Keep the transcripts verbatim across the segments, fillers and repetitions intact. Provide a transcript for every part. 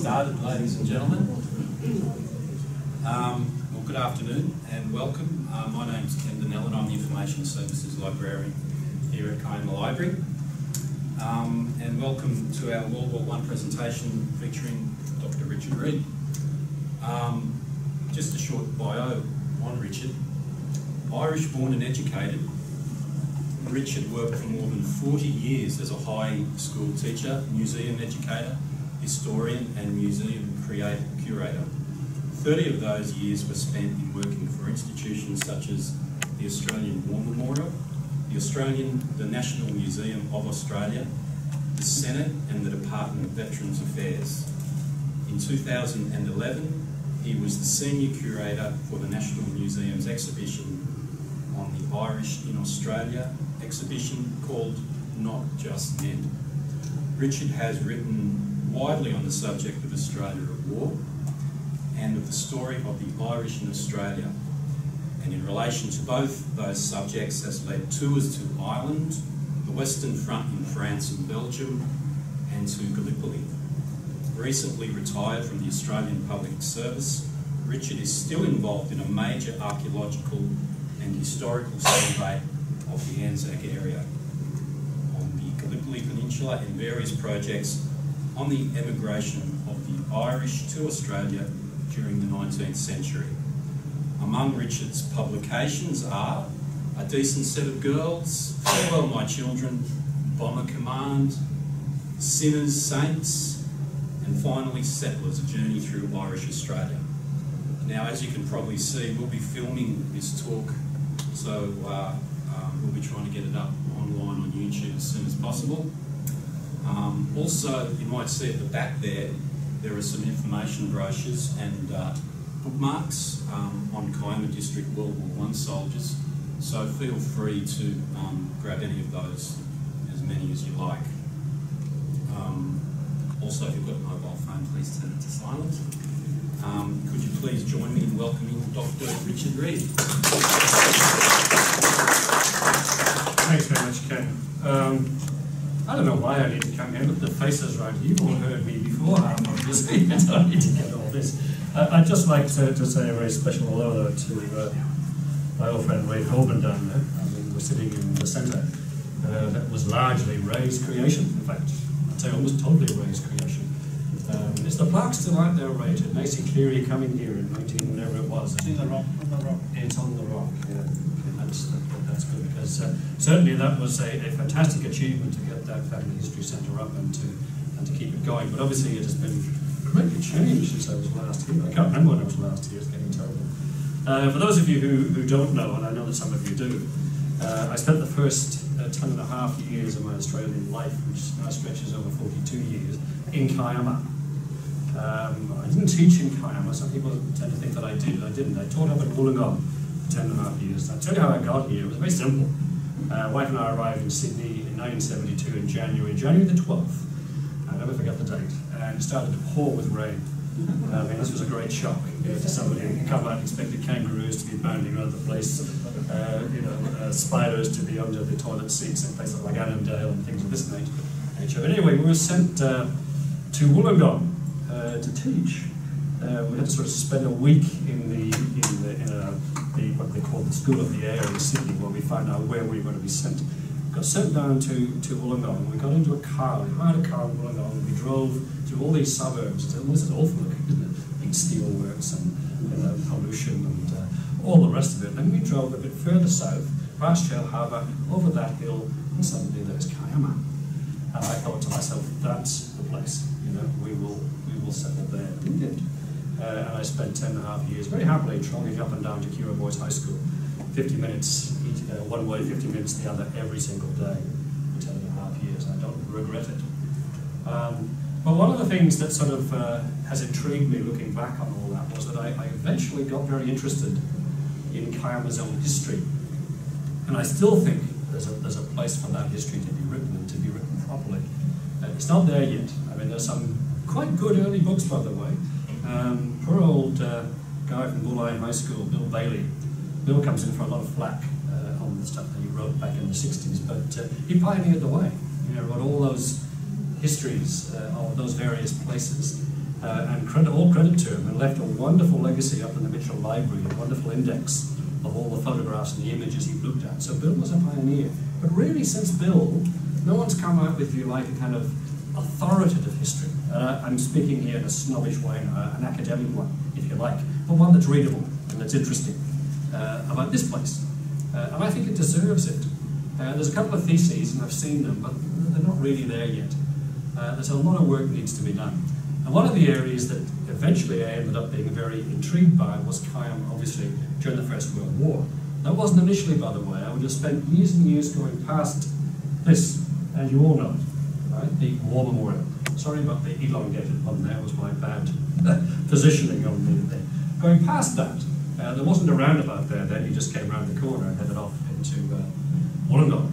Started, ladies and gentlemen. Um, well, good afternoon and welcome. Uh, my name's Ken Donnellan. I'm the Information Services Librarian here at Kiama Library. Um, and welcome to our World War One presentation featuring Doctor Richard Reid. Um, just a short bio on Richard. Irish born and educated, Richard worked for more than forty years as a high school teacher, museum educator, historian and museum curator. thirty of those years were spent in working for institutions such as the Australian War Memorial, the Australian, the National Museum of Australia, the Senate and the Department of Veterans Affairs. In two thousand eleven, he was the senior curator for the National Museum's exhibition on the Irish in Australia, exhibition called Not Just Then. Richard has written widely on the subject of Australia at war and of the story of the Irish in Australia, and in relation to both those subjects has led tours to Ireland, the Western Front in France and Belgium, and to Gallipoli. Recently retired from the Australian Public Service, Richard is still involved in a major archaeological and historical survey of the Anzac area on the Gallipoli Peninsula and various projects on the emigration of the Irish to Australia during the nineteenth century. Among Richard's publications are A Decent Set of Girls, Farewell My Children, Bomber Command, Sinners, Saints, and finally Settlers, A Journey Through Irish Australia. Now, as you can probably see, we'll be filming this talk, so uh, um, we'll be trying to get it up online on YouTube as soon as possible. Um, also, you might see at the back there, there are some information brochures and uh, bookmarks um, on Kiama District World War One soldiers, so feel free to um, grab any of those, as many as you like. Um, also, if you've got a mobile phone, please turn it to silent. Um, could you please join me in welcoming Doctor Richard Reid? Thanks very much, Ken. Um, I don't know why I need to come here, but the faces right here, you've all heard me before, obviously, I don't need to get all this. Uh, I'd just like to, to say a very special hello to uh, my old friend Wade Holman down there. I mean, we're sitting in the centre. Uh, that was largely Ray's creation, in fact. I'd say almost totally Ray's creation. Um, is the plaque still out there, Ray? Did Macy Cleary coming here in nineteen whatever it was? It's in the rock, on the rock. It's on the rock, yeah. That's, that's good, because uh, certainly that was a, a fantastic achievement to get that Family History Centre up and to and to keep it going. But obviously it has been greatly changed since I was last here. I can't remember when I was last here. It's getting terrible. Uh, for those of you who, who don't know, and I know that some of you do, uh, I spent the first uh, ten and a half years of my Australian life, which now stretches over forty-two years, in Kiama. Um, I didn't teach in Kiama. Some people tend to think that I did. I didn't. I taught up at Wollongong. ten and a half years. I'll tell you how I got here. It was very simple. Uh, wife and I arrived in Sydney in nineteen seventy-two in January, January the twelfth. I never forget the date. And started to pour with rain. I mean, this was a great shock to somebody who come out and expected kangaroos to be bounding around the place, uh, you know, uh, spiders to be under the toilet seats in places like Annandale and things of this nature. But anyway, we were sent uh, to Wollongong uh, to teach. Uh, we had to sort of spend a week in the in the in a The, what they call the School of the Air in Sydney, where we found out where we were going to be sent. We got sent down to, to Wollongong. We got into a car, we hired a car in Wollongong, we drove through all these suburbs. It was awful looking, didn't it? Big steelworks and you know, pollution and uh, all the rest of it. Then we drove a bit further south, past Shellharbour, over that hill, and suddenly there's Kiama. And I thought to myself, that's the place, you know, we will, we will settle there. And we did. Uh, and I spent ten and a half years very happily trotting up and down to Kiama Boys High School, fifty minutes each, uh, one way, fifty minutes the other, every single day for ten and a half years. I don't regret it. Um, but one of the things that sort of uh, has intrigued me looking back on all that was that I, I eventually got very interested in Kiama's own history. And I still think there's a, there's a place for that history to be written and to be written properly. Uh, it's not there yet. I mean, there's some quite good early books, by the way. Um, poor old uh, guy from Bulungar High School, Bill Bailey. Bill comes in for a lot of flack uh, on the stuff that he wrote back in the sixties, but uh, he pioneered the way. You know, wrote all those histories uh, of those various places, uh, and credit, all credit to him, and left a wonderful legacy up in the Mitchell Library, a wonderful index of all the photographs and the images he looked at. So Bill was a pioneer. But really, since Bill, no one's come up with, if you like, a kind of authoritative history. Uh, I'm speaking here in a snobbish way, uh, an academic one, if you like, but one that's readable and that's interesting uh, about this place. Uh, and I think it deserves it. Uh, there's a couple of theses, and I've seen them, but they're not really there yet. Uh, there's a lot of work that needs to be done. And one of the areas that eventually I ended up being very intrigued by was Kiama, obviously, during the First World War. That wasn't initially, by the way. I would have spent years and years going past this, and you all know it, right? The War Memorial. Sorry about the elongated one there, was my bad positioning on the there. Going past that, uh, there wasn't a roundabout there then, you just came around the corner and headed off into uh, Wollongong.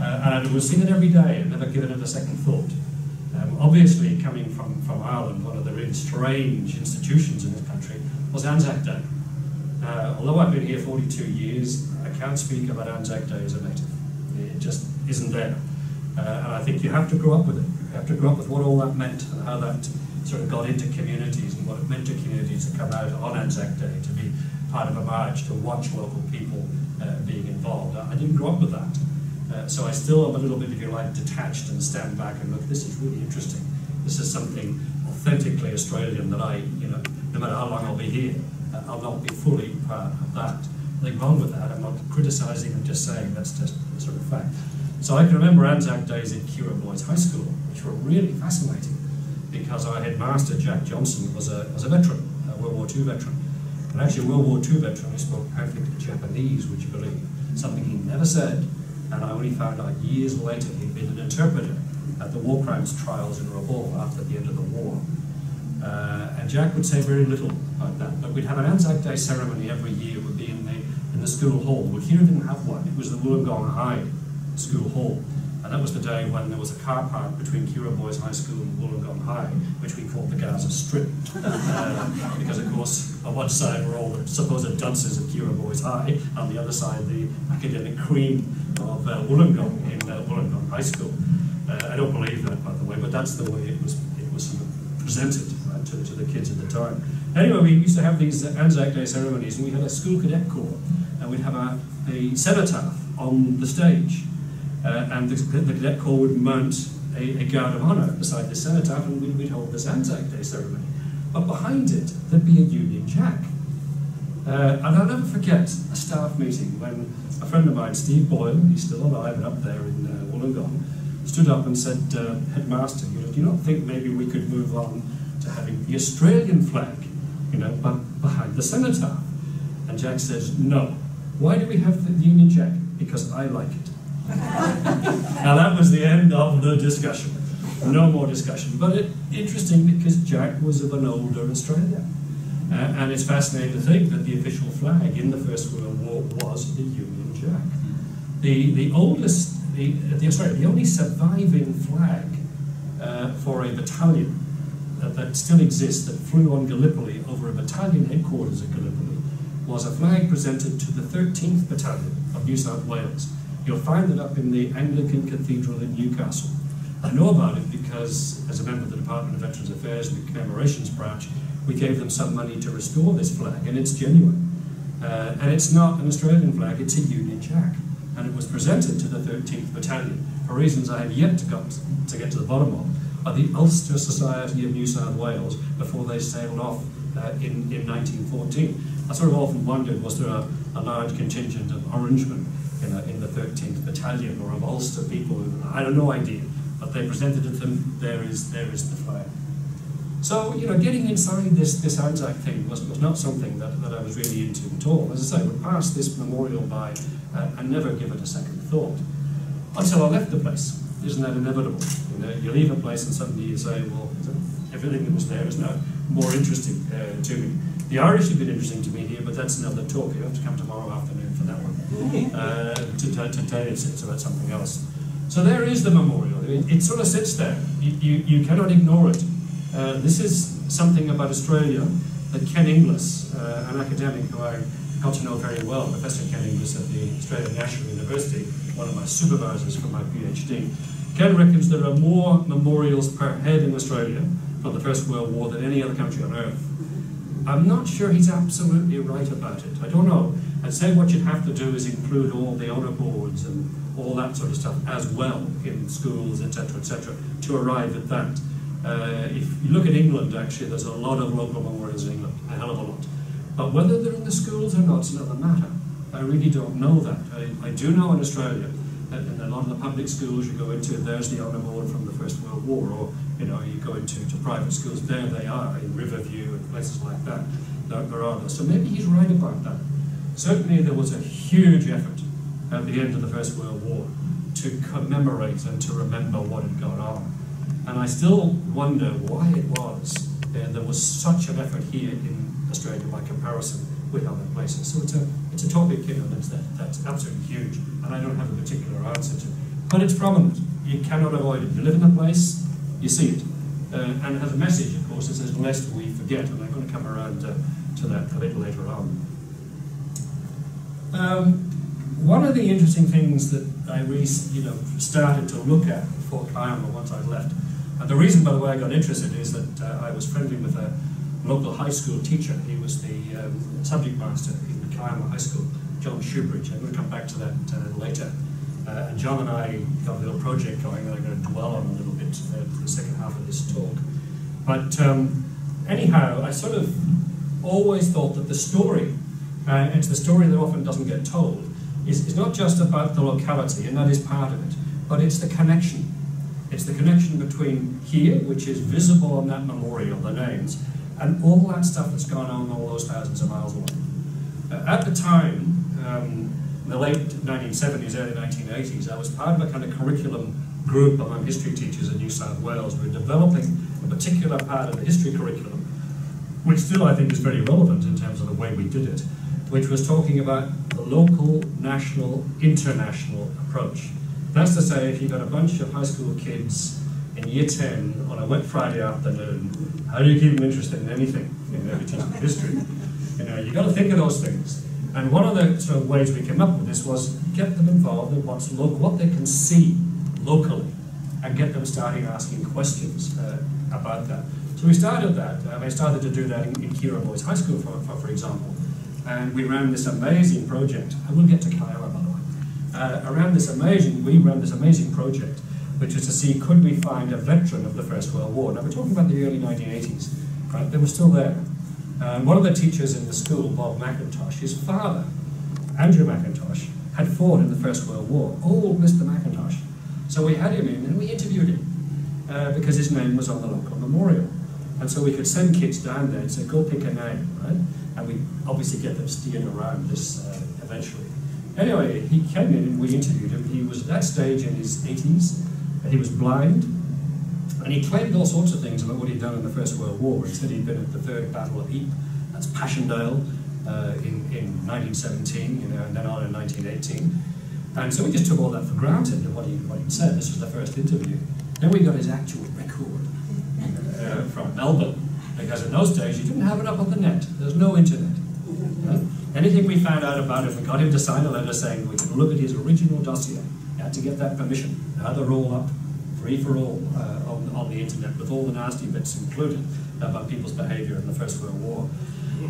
Uh, and I was seeing it every day and never given it a second thought. Um, obviously, coming from, from Ireland, one of the really strange institutions in this country was Anzac Day. Uh, although I've been here forty-two years, I can't speak about Anzac Day as a native. It just isn't there. Uh, and I think you have to grow up with it. You have to grow up with what all that meant and how that sort of got into communities and what it meant to communities to come out on Anzac Day, to be part of a march, to watch local people uh, being involved. I didn't grow up with that. Uh, so I still am a little bit, if you like, detached and stand back and look, this is really interesting. This is something authentically Australian that I, you know, no matter how long I'll be here, uh, I'll not be fully part of that. Nothing wrong with that. I'm not criticising, I'm just saying that's just a sort of fact. So I can remember Anzac Days at Kiama Boys High School, which were really fascinating because our headmaster, Jack Johnson, was a, was a veteran, a World War Two veteran. And actually a World War Two veteran who spoke perfectly Japanese, would you believe? Something he never said. And I only found out years later he'd been an interpreter at the war crimes trials in Rabaul after the end of the war. Uh, and Jack would say very little about that, but we'd have an Anzac Day ceremony every year. It would be in the, in the school hall. Well, here didn't have one. It was the Wollongong High school hall. And that was the day when there was a car park between Kiama Boys High School and Wollongong High, which we called the Gaza Strip. uh, because, of course, on one side were all the supposed dunces of Kiama Boys High, on the other side the academic cream of uh, Wollongong in uh, Wollongong High School. Uh, I don't believe that, by the way, but that's the way it was it was sort of presented, right, to, to the kids at the time. Anyway, we used to have these Anzac Day ceremonies, and we had a school cadet corps, and we'd have a, a cenotaph on the stage. Uh, and the, the cadet corps would mount a, a guard of honour beside the cenotaph, and we'd, we'd hold this Anzac Day ceremony. But behind it, there'd be a Union Jack. Uh, and I'll never forget a staff meeting when a friend of mine, Steve Boyle, he's still alive and up there in uh, Wollongong, stood up and said, uh, Headmaster, you know, do you not think maybe we could move on to having the Australian flag, you know, but behind the cenotaph? And Jack says, no. Why do we have the Union Jack? Because I like it. Now that was the end of the discussion. No more discussion. But it's interesting because Jack was of an older Australia. Uh, and it's fascinating to think that the official flag in the First World War was the Union Jack. The, the oldest, the, the, sorry, the only surviving flag uh, for a battalion that, that still exists, that flew on Gallipoli over a battalion headquarters at Gallipoli, was a flag presented to the thirteenth Battalion of New South Wales. You'll find it up in the Anglican Cathedral in Newcastle. I know about it because, as a member of the Department of Veterans Affairs and the Commemorations Branch, we gave them some money to restore this flag, and it's genuine. Uh, and it's not an Australian flag, it's a Union Jack. And it was presented to the thirteenth Battalion, for reasons I have yet to, come to get to the bottom of, by the Ulster Society of New South Wales before they sailed off uh, in, in nineteen fourteen. I sort of often wondered, was there a, a large contingent of Orangemen in, a, in the thirteenth Battalion, or of Ulster people? Who, I have no idea, but they presented it to them, there is, there is the flag. So, you know, getting inside this, this Anzac thing was, was not something that, that I was really into at all. As I say, I would pass this memorial by uh, and never give it a second thought. Until I left the place. Isn't that inevitable? You know, you leave a place and suddenly you say, well, everything that was there is now more interesting uh, to me. The Irish have been interesting to me here, but that's another talk. You have to come tomorrow afternoon for that one. Uh, to, to tell you it's about something else. So there is the memorial. It, it sort of sits there. You, you, you cannot ignore it. Uh, this is something about Australia that Ken Inglis, uh, an academic who I got to know very well, Professor Ken Inglis at the Australian National University, one of my supervisors for my PhD, Ken reckons there are more memorials per head in Australia from the First World War than any other country on earth. I'm not sure he's absolutely right about it. I don't know. I'd say what you'd have to do is include all the honour boards and all that sort of stuff as well in schools, et cetera, et cetera, to arrive at that. Uh, if you look at England, actually, there's a lot of local memorials in England, a hell of a lot. But whether they're in the schools or not is another matter. I really don't know that. I, I do know in Australia that in a lot of the public schools you go into, there's the honour board from the First World War, or you know, you go into to private schools, there they are, in Riverview and places like that. There, there are those. So maybe he's right about that. Certainly there was a huge effort at the end of the First World War to commemorate and to remember what had gone on. And I still wonder why it was uh, there was such an effort here in Australia by comparison with other places. So it's a, it's a topic, you know, that's, that's absolutely huge, and I don't have a particular answer to it. But it's prominent. You cannot avoid it. You live in a place, you see it. Uh, and it has a message, of course, that says, lest we forget, and I'm going to come around uh, to that a little later on. Um, one of the interesting things that I really, you know, started to look at before Kiama once I left, and the reason, by the way, I got interested is that uh, I was friendly with a local high school teacher. He was the um, subject master in Kiama High School, John Shoebridge. I'm going to come back to that uh, later. Uh, and John and I got a little project going that I'm going to dwell on a little bit uh, for the second half of this talk. But um, anyhow, I sort of always thought that the story, uh, it's the story that often doesn't get told, is, is not just about the locality, and that is part of it, but it's the connection. It's the connection between here, which is visible on that memorial, the names, and all that stuff that's gone on all those thousands of miles away. Uh, at the time, um, in the late nineteen seventies, early nineteen eighties, I was part of a kind of curriculum group among history teachers in New South Wales. We were developing a particular part of the history curriculum, which still I think is very relevant in terms of the way we did it, which was talking about the local, national, international approach. That's to say, if you've got a bunch of high school kids in year ten on a wet Friday afternoon, how do you keep them interested in anything? You know, if you teach them history, you know, you've got to think of those things. And one of the sort of ways we came up with this was get them involved in what's local, what they can see locally, and get them starting asking questions uh, about that. So we started that. Um, I started to do that in, in Kiama Boys High School, for, for, for example. And we ran this amazing project. I will get to Kiama, by the way. Uh, around this amazing, we ran this amazing project, which was to see could we find a veteran of the First World War. Now we're talking about the early nineteen eighties, right? They were still there. Um, one of the teachers in the school, Bob McIntosh, his father, Andrew McIntosh, had fought in the First World War. Old Mister McIntosh. So we had him in and we interviewed him uh, because his name was on the local memorial. And so we could send kids down there and say, go pick a name, right? And we obviously get them steered around this uh, eventually. Anyway, he came in and we interviewed him. He was at that stage in his eighties, and he was blind, and he claimed all sorts of things about what he'd done in the First World War. He said he'd been at the Third Battle of Ypres, that's Passchendaele, uh, in, in nineteen seventeen, you know, and then on in nineteen eighteen. And so we just took all that for granted, what he, what he said. This was the first interview. Then we got his actual record uh, from Melbourne, because in those days you didn't have it up on the net. There's no internet. Uh, Anything we found out about it, we got him to sign a letter saying we could look at his original dossier. We had to get that permission. Now they're all up, free for all, uh, on, on the internet, with all the nasty bits included about people's behaviour in the First World War.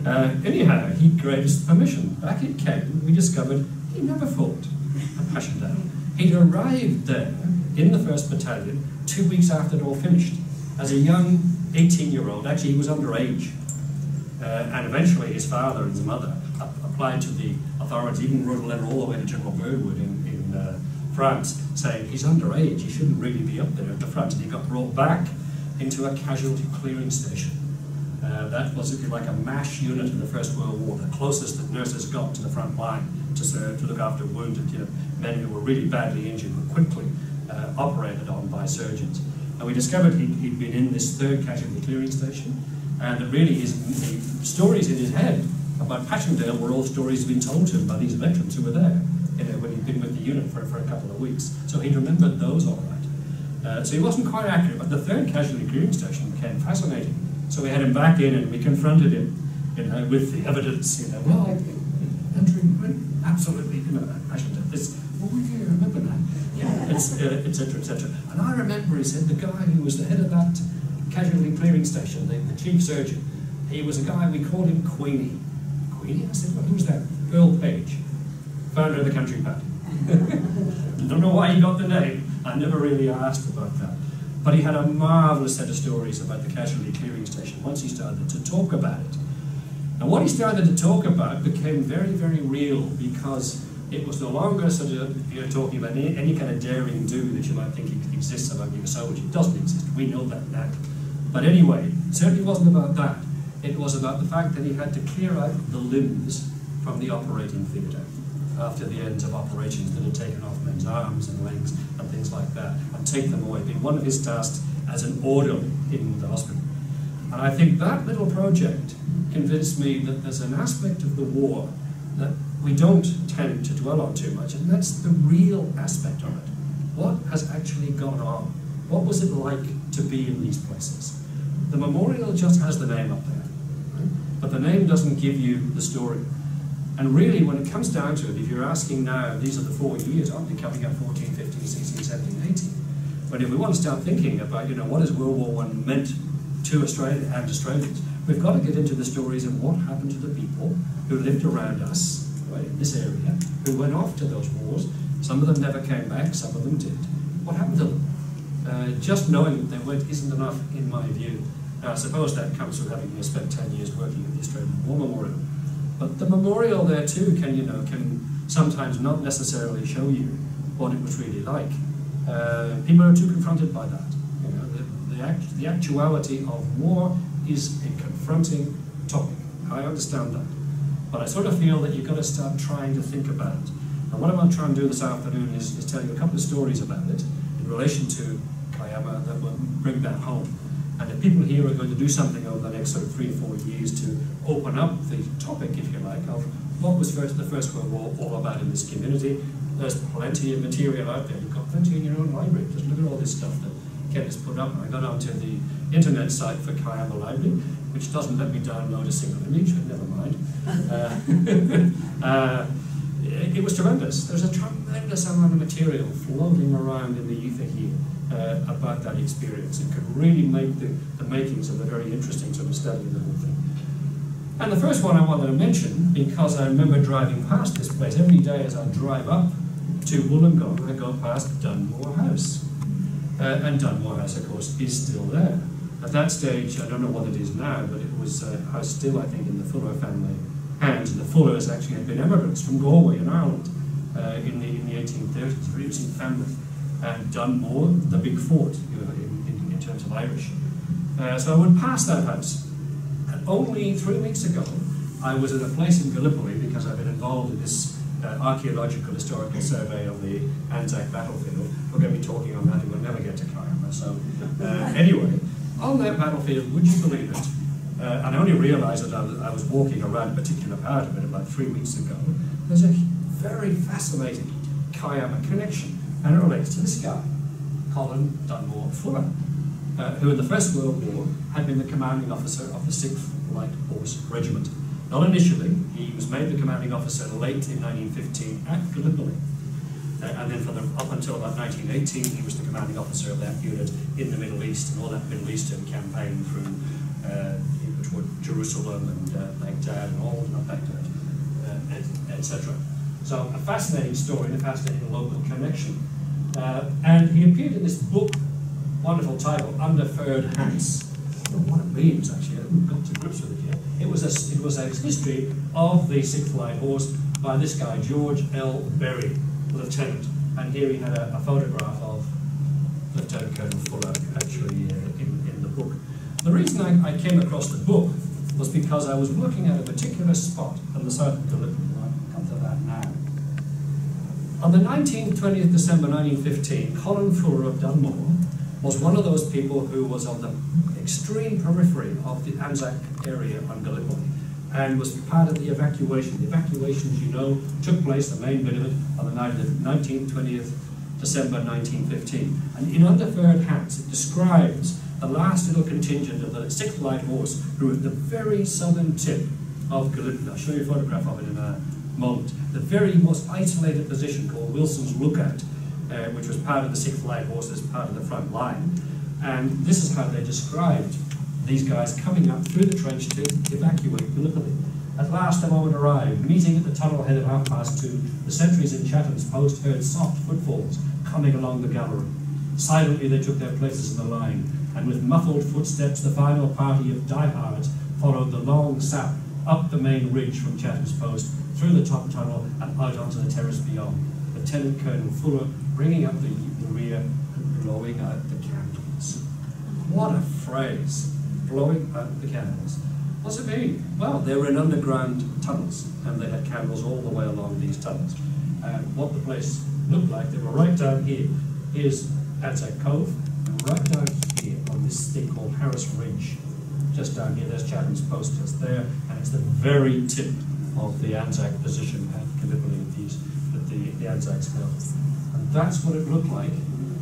Uh, anyhow, he gave us permission. Back it came, we discovered he never fought at Passchendaele. He'd arrived there in the first Battalion two weeks after it all finished, as a young eighteen-year-old. Actually, he was underage. Uh, and eventually his father and his mother applied to the authorities, even wrote a letter all the way to General Birdwood in, in uh, France, saying he's underage, he shouldn't really be up there at the front. And he got brought back into a casualty clearing station. Uh, that was, if you like, a M A S H unit in the First World War, the closest that nurses got to the front line to serve, to look after wounded, you know, men who were really badly injured, were quickly uh, operated on by surgeons. And we discovered he'd, he'd been in this third casualty clearing station, and that really his, his stories in his head about Passchendaele were all stories he'd been told to him by these veterans who were there, you know, when he'd been with the unit for, for a couple of weeks. So he remembered those all right. Uh, so he wasn't quite accurate, but the third casualty clearing station became fascinating. So we had him back in and we confronted him, you know, with the evidence, you know, well, Andrew went absolutely, you know, Passchendaele, this, oh yeah, I remember that, yeah, et cetera, et cetera. And I remember, he said, the guy who was the head of that casualty clearing station, the, the chief surgeon. He was a guy, we called him Queenie. Queenie? I said, well, who's that? Earl Page, founder of the Country Party. I don't know why he got the name. I never really asked about that. But he had a marvellous set of stories about the casualty clearing station once he started to talk about it. And what he started to talk about became very, very real, because it was no longer sort of, you know, talking about any, any kind of daring do that you might think exists among your soldiers. It doesn't exist. We know that now. But anyway, it certainly wasn't about that. It was about the fact that he had to clear out the limbs from the operating theatre after the ends of operations that had taken off men's arms and legs and things like that, and take them away, being one of his tasks as an orderly in the hospital. And I think that little project convinced me that there's an aspect of the war that we don't tend to dwell on too much, and that's the real aspect of it. What has actually gone on? What was it like to be in these places? The memorial just has the name up there, right? But the name doesn't give you the story. And really, when it comes down to it, if you're asking now, these are the four years, aren't they, coming up fourteen, fifteen, sixteen, seventeen, eighteen. But if we want to start thinking about, you know, what has World War One meant to Australia and Australians, we've got to get into the stories of what happened to the people who lived around us, right, in this area, who went off to those wars. Some of them never came back, some of them did. What happened to them? Uh, just knowing that they went isn't enough, in my view. Now, I suppose that comes from having spent ten years working at the Australian War Memorial. But the memorial there too can, you know, can sometimes not necessarily show you what it was really like. Uh, people are too confronted by that. You know, the, the, act, the actuality of war is a confronting topic. I understand that. But I sort of feel that you've got to start trying to think about it. And what I'm going to try and do this afternoon is, is tell you a couple of stories about it in relation to Kiama that will bring that home. And if people here are going to do something over the next sort of three or four years to open up the topic, if you like, of what was first, the First World War all about in this community, there's plenty of material out there. You've got plenty in your own library. Just look at all this stuff that Ken has put up. I got onto the internet site for Kiama Library, which doesn't let me download a single image, but never mind. Uh, uh, it was tremendous. There's a tremendous amount of material floating around in the ether here. Uh, about that experience. It could really make the, the makings of a very interesting sort of study of the whole thing. And the first one I wanted to mention, because I remember driving past this place every day as I drive up to Wollongong, I go past Dunmore House. Uh, and Dunmore House, of course, is still there. At that stage, I don't know what it is now, but it was a house still, I think, in the Fuller family hands. The Fullers actually had been immigrants from Galway in Ireland uh, in, the, in the eighteen thirties, really was in family. And Dunmore, the big fort, you know, in, in, in terms of Irish. Uh, so I would pass that house. And only three weeks ago, I was at a place in Gallipoli because I've been involved in this uh, archaeological historical survey of the Anzac battlefield. We're going to be talking on that and we'll never get to Kiama. So uh, anyway, on that battlefield, would you believe it? Uh, and I only realised that I was, I was walking around a particular part of it about three weeks ago. There's a very fascinating Kiama connection. And it relates to this guy, Colin Dunmore Fuller, uh, who in the First World War had been the commanding officer of the sixth Light Horse Regiment. Not initially, he was made the commanding officer late in nineteen fifteen at Gallipoli. Uh, and then for the, up until about nineteen eighteen, he was the commanding officer of that unit in the Middle East, and all that Middle Eastern campaign through uh, which were Jerusalem and uh, Baghdad and all, not Baghdad, uh, et cetera. So a fascinating story and a fascinating local connection. Uh, and he appeared in this book, wonderful title, Under Furred Hats. I don't know what it means, actually. I haven't got to grips with it yet. It was a, it was a history of the Sixth Light Horse by this guy, George L. Berry, Lieutenant. And here he had a, a photograph of Lieutenant Colonel Fuller, actually, uh, in, in the book. The reason I, I came across the book was because I was looking at a particular spot on the south of Gallipoli. On the nineteenth, twentieth December nineteen fifteen, Colin Fuller of Dunmore was one of those people who was on the extreme periphery of the Anzac area on Gallipoli and was part of the evacuation. The evacuations, you know, took place, the main bit of it, on the night of the nineteenth, twentieth December nineteen fifteen. And in Under Furred Hats, it describes the last little contingent of the sixth Light Horse who were at the very southern tip of Gallipoli. I'll show you a photograph of it in a moment. The very most isolated position called Wilson's Lookout, uh, which was part of the sixth Light Horse as part of the front line. And this is how they described these guys coming up through the trench to evacuate Gallipoli. At last the moment arrived. Meeting at the tunnel head at half past two, the sentries in Chatham's Post heard soft footfalls coming along the gallery. Silently they took their places in the line, and with muffled footsteps the final party of diehards followed the long sap up the main ridge from Chatham's Post, through the top tunnel and out onto the terrace beyond, Lieutenant Colonel Fuller bringing up the, the rear and blowing out the candles. What a phrase! Blowing out the candles. What's it mean? Well, they were in underground tunnels, and they had candles all the way along these tunnels. And what the place looked like, they were right down here. Here's Anzac Cove, and right down here on this thing called Harris Ridge. Just down here, there's Chatham's Post just there, and it's the very tip of the Anzac position at Gallipoli that the, the Anzacs held. And that's what it looked like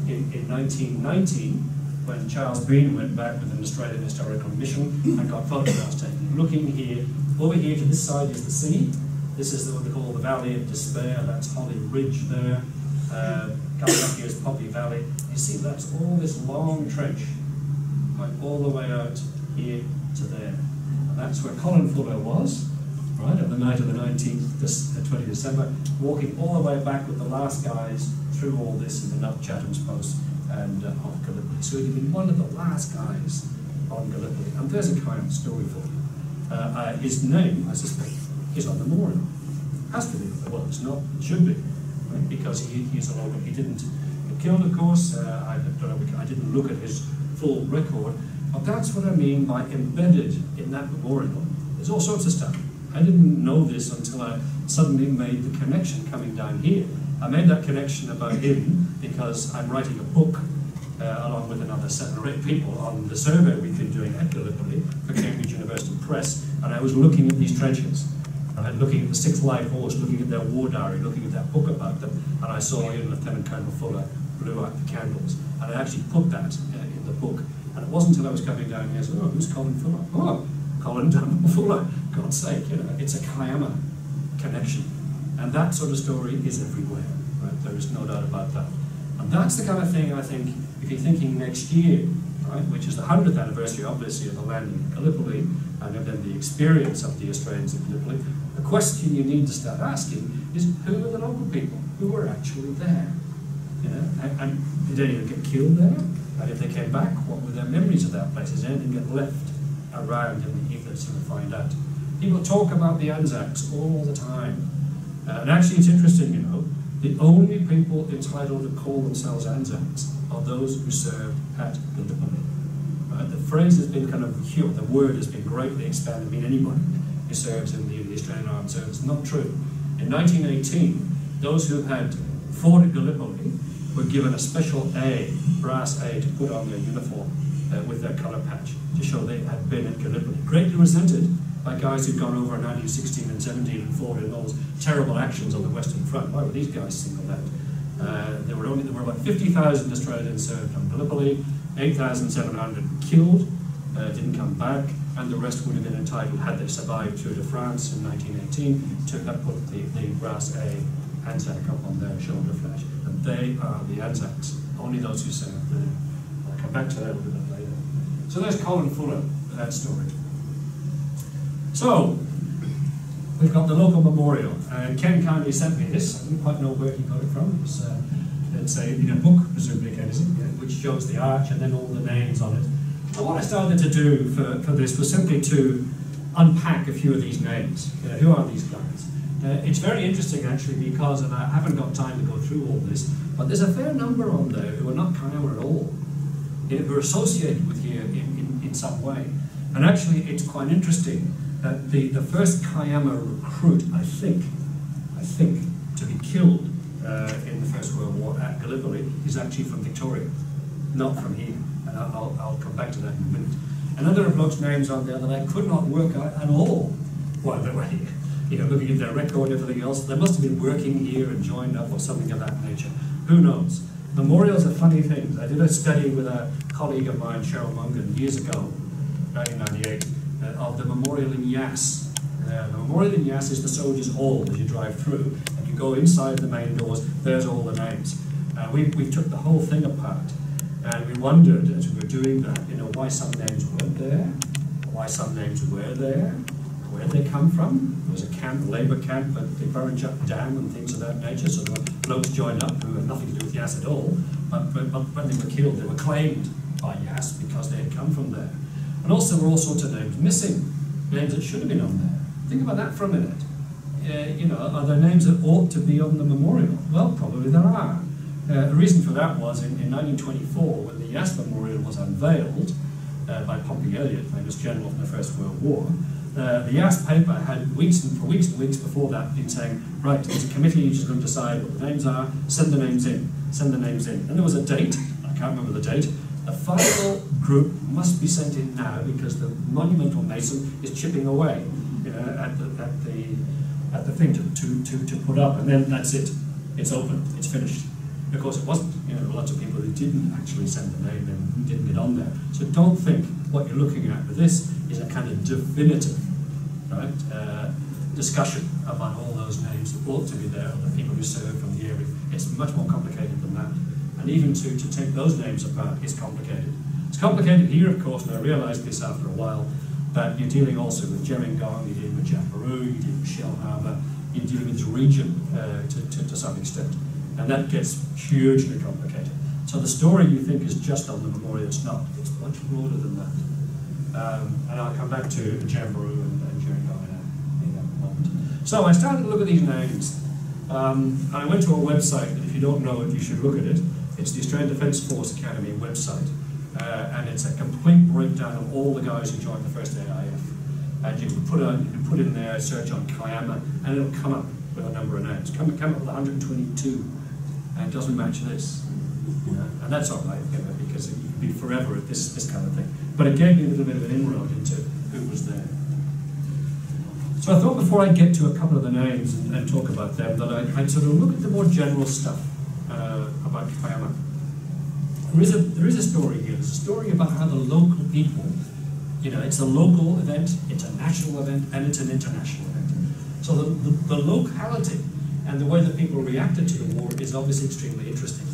in, in nineteen nineteen, when Charles Bean went back with an Australian historical mission and got photographs taken. Looking here, over here to this side is the sea. This is what they call the Valley of Despair. That's Holly Ridge there. Uh, coming up here is Poppy Valley. You see, that's all this long trench, right, all the way out here to there. And that's where Colin Fuller was, right, on the night of the nineteenth, this, the twentieth of December, walking all the way back with the last guys through all this and then up Chatham's Post and uh, off Gallipoli. So he'd been one of the last guys on Gallipoli. And there's a kind of story for you. Uh, uh, his name, I suspect, is on the memorial. Has to be. Well, it's not. It should be. Right? Because he, he's a local. He didn't get killed, of course. Uh, I don't know. I didn't look at his full record. But that's what I mean by embedded in that memorial. There's all sorts of stuff. I didn't know this until I suddenly made the connection coming down here. I made that connection about him because I'm writing a book uh, along with another seven or eight people on the survey we've been doing at Gallipoli for Cambridge University Press, and I was looking at these trenches. I was looking at the Sixth Life Horse, looking at their war diary, looking at that book about them, and I saw in Lieutenant Colonel Fuller blew out the candles, and I actually put that uh, in the book. And it wasn't until I was coming down here, I said, oh, who's Colin Fuller? Oh, Colin Dunmore Fuller, God's sake, you know, it's a Kiama connection. And that sort of story is everywhere, right? There is no doubt about that. And that's the kind of thing I think, if you're thinking next year, right, which is the hundredth anniversary, obviously, of the landing at Gallipoli, and then the experience of the Australians at Gallipoli, the question you need to start asking is, who are the local people who were actually there? You know, and, and did anyone get killed there? And if they came back, what were their memories of that place? Does anything get left around in the ethers and find out? People talk about the Anzacs all the time. Uh, and actually it's interesting, you know, the only people entitled to call themselves Anzacs are those who served at Gallipoli. Right? The phrase has been kind of, you know, the word has been greatly expanded, mean anyone who serves in the, in the Australian Armed Service. Not true. In nineteen eighteen, those who had fought at Gallipoli were given a special A, brass A, to put on their uniform uh, with their colour patch to show they had been at Gallipoli. Greatly resented by guys who'd gone over in nineteen sixteen and seventeen and fought in those terrible actions on the Western Front. Why were these guys singled out? Uh, there were only there were about fifty thousand Australians served on Gallipoli, eight thousand seven hundred killed, uh, didn't come back, and the rest would have been entitled, had they survived Tour de France in nineteen eighteen, to have put the, the brass A Anzac up on their shoulder flash. And they are the Anzacs, only those who served there. I'll come back to that a little bit later. So there's Colin Fuller, that story. So, we've got the local memorial. Uh, Ken kindly sent me this. I didn't quite know where he got it from. It's, uh, it's a, in a book, presumably, Ken, is it? Yeah, which shows the arch and then all the names on it. And what I started to do for, for this was simply to unpack a few of these names. You know, who are these guys? Uh, it's very interesting, actually, because, and I haven't got time to go through all this, but there's a fair number on there who are not Kiama at all, who are associated with here in, in, in some way. And actually, it's quite interesting. That the, the first Kiama recruit, I think, I think, to be killed uh, in the First World War at Gallipoli is actually from Victoria, not from here. And I'll, I'll come back to that in a minute. Another of Bloke's names on there that I could not work out at all while they were here. You know, looking at their record and everything else, they must have been working here and joined up or something of that nature. Who knows? Memorials are funny things. I did a study with a colleague of mine, Cheryl Mungan, years ago, nineteen ninety-eight. Uh, of the memorial in Yass. Uh, the memorial in Yass is the soldiers' hall as you drive through, and you go inside the main doors, there's all the names. Uh, we, we took the whole thing apart, uh, And we wondered, as we were doing that, you know, why some names weren't there, why some names were there, where they come from. There was a camp, a labour camp at the Burrinjup Dam and things of that nature, so the blokes joined up who had nothing to do with Yass at all, but, but, but when they were killed, they were claimed by Yass because they had come from there. And also there were all sorts of names missing, names that should have been on there. Think about that for a minute. Uh, you know, are there names that ought to be on the memorial? Well, probably there are. Uh, the reason for that was in, in nineteen twenty-four, when the Yass Memorial was unveiled uh, by Pompey Elliott, famous general from the First World War, uh, the Yass paper had weeks and for weeks and weeks before that been saying, right, there's a committee which is going to decide what the names are, send the names in, send the names in. And there was a date, I can't remember the date, the final group must be sent in now because the monumental mason is chipping away you know, at the, at the At the thing to, to, to, to put up, and then that's it, it's open, it's finished. Of course, it wasn't, you know, lots of people who didn't actually send the name in, who didn't get on there. So don't think what you're looking at with this is a kind of definitive right, uh, discussion about all those names that ought to be there, or the people who served from the area. It's much more complicated than that. And even to, to take those names apart is complicated. It's complicated here, of course, and I realised this after a while. But you're dealing also with Gerringong, you're dealing with Jamberoo, you're dealing with Shellharbour, you're dealing with the region uh, to, to, to some extent. And that gets hugely complicated. So the story you think is just on the memorial, it's not. It's much broader than that. Um, and I'll come back to Jamberoo and, and Gerringong in, in a moment. So I started to look at these names. Um, and I went to a website, and if you don't know it, you should look at it. It's the Australian Defence Force Academy website. Uh, and it's a complete breakdown of all the guys who joined the first A I F. And you can put on, you can put in there a search on Kiama, and it'll come up with a number of names. Come, come up with one hundred twenty-two, and it doesn't match this. You know? And that's all right, you know, because you can be forever at this, this kind of thing. But it gave me a little bit of an inroad into who was there. So I thought before I get to a couple of the names and, and talk about them, that I, I'd sort of look at the more general stuff uh, about Kiama. There is, a, there is a story here. There's a story about how the local people, you know, it's a local event, it's a national event, and it's an international event. So the, the, the locality and the way that people reacted to the war is obviously extremely interesting.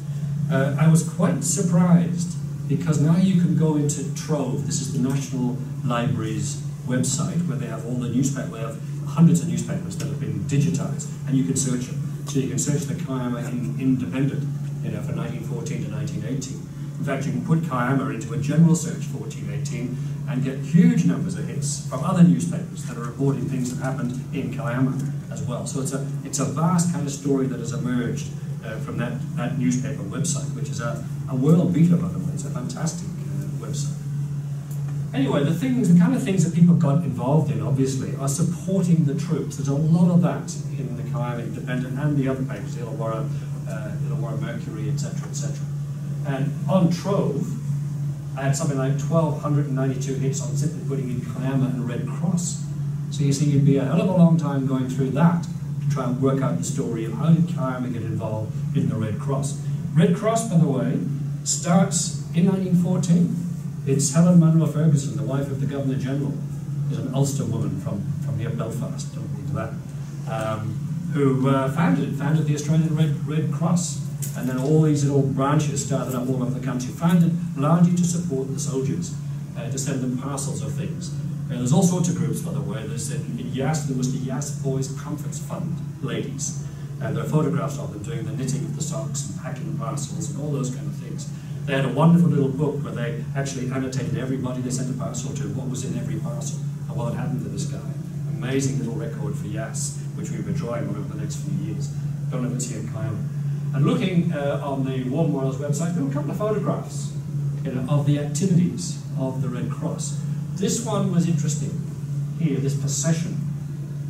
Uh, I was quite surprised because now you can go into Trove. This is the National Library's website where they have all the newspapers. They have hundreds of newspapers that have been digitized, and you can search them. So you can search the Kiama Independent, you know, from nineteen fourteen to nineteen eighteen. In fact, you can put Kiama into a general search fourteen eighteen and get huge numbers of hits from other newspapers that are reporting things that happened in Kiama as well. So it's a it's a vast kind of story that has emerged uh, from that, that newspaper website, which is a, a world beater, by the way. It's a fantastic uh, website. Anyway, the things, the kind of things that people got involved in, obviously, are supporting the troops. There's a lot of that in the Kiama Independent and the other papers, the Illawarra, uh, Illawarra Mercury, et cetera, et cetera. And on Trove, I had something like one thousand two hundred ninety-two hits on simply putting in Kiama and Red Cross. So you see, you'd be a hell of a long time going through that to try and work out the story of how did Kiama get involved in the Red Cross. Red Cross, by the way, starts in nineteen fourteen. It's Helen Munro Ferguson, the wife of the Governor General, is an Ulster woman from, from near Belfast, don't read that, um, who uh, founded founded the Australian Red, Red Cross. And then all these little branches started up all over the country, founded largely to support the soldiers, uh, to send them parcels of things. And there's all sorts of groups, by the way. There's in, in Yass, there was the Yass Boys Comforts Fund ladies. And there are photographs of them doing the knitting of the socks and packing parcels and all those kind of things. They had a wonderful little book where they actually annotated everybody they sent a parcel to, what was in every parcel, and what had happened to this guy. Amazing little record for Yass, which we were drawing on over the next few years. Don't know if it's here in Kiama. And looking uh, on the War Memorial's website, there were a couple of photographs you know, of the activities of the Red Cross. This one was interesting, here, this procession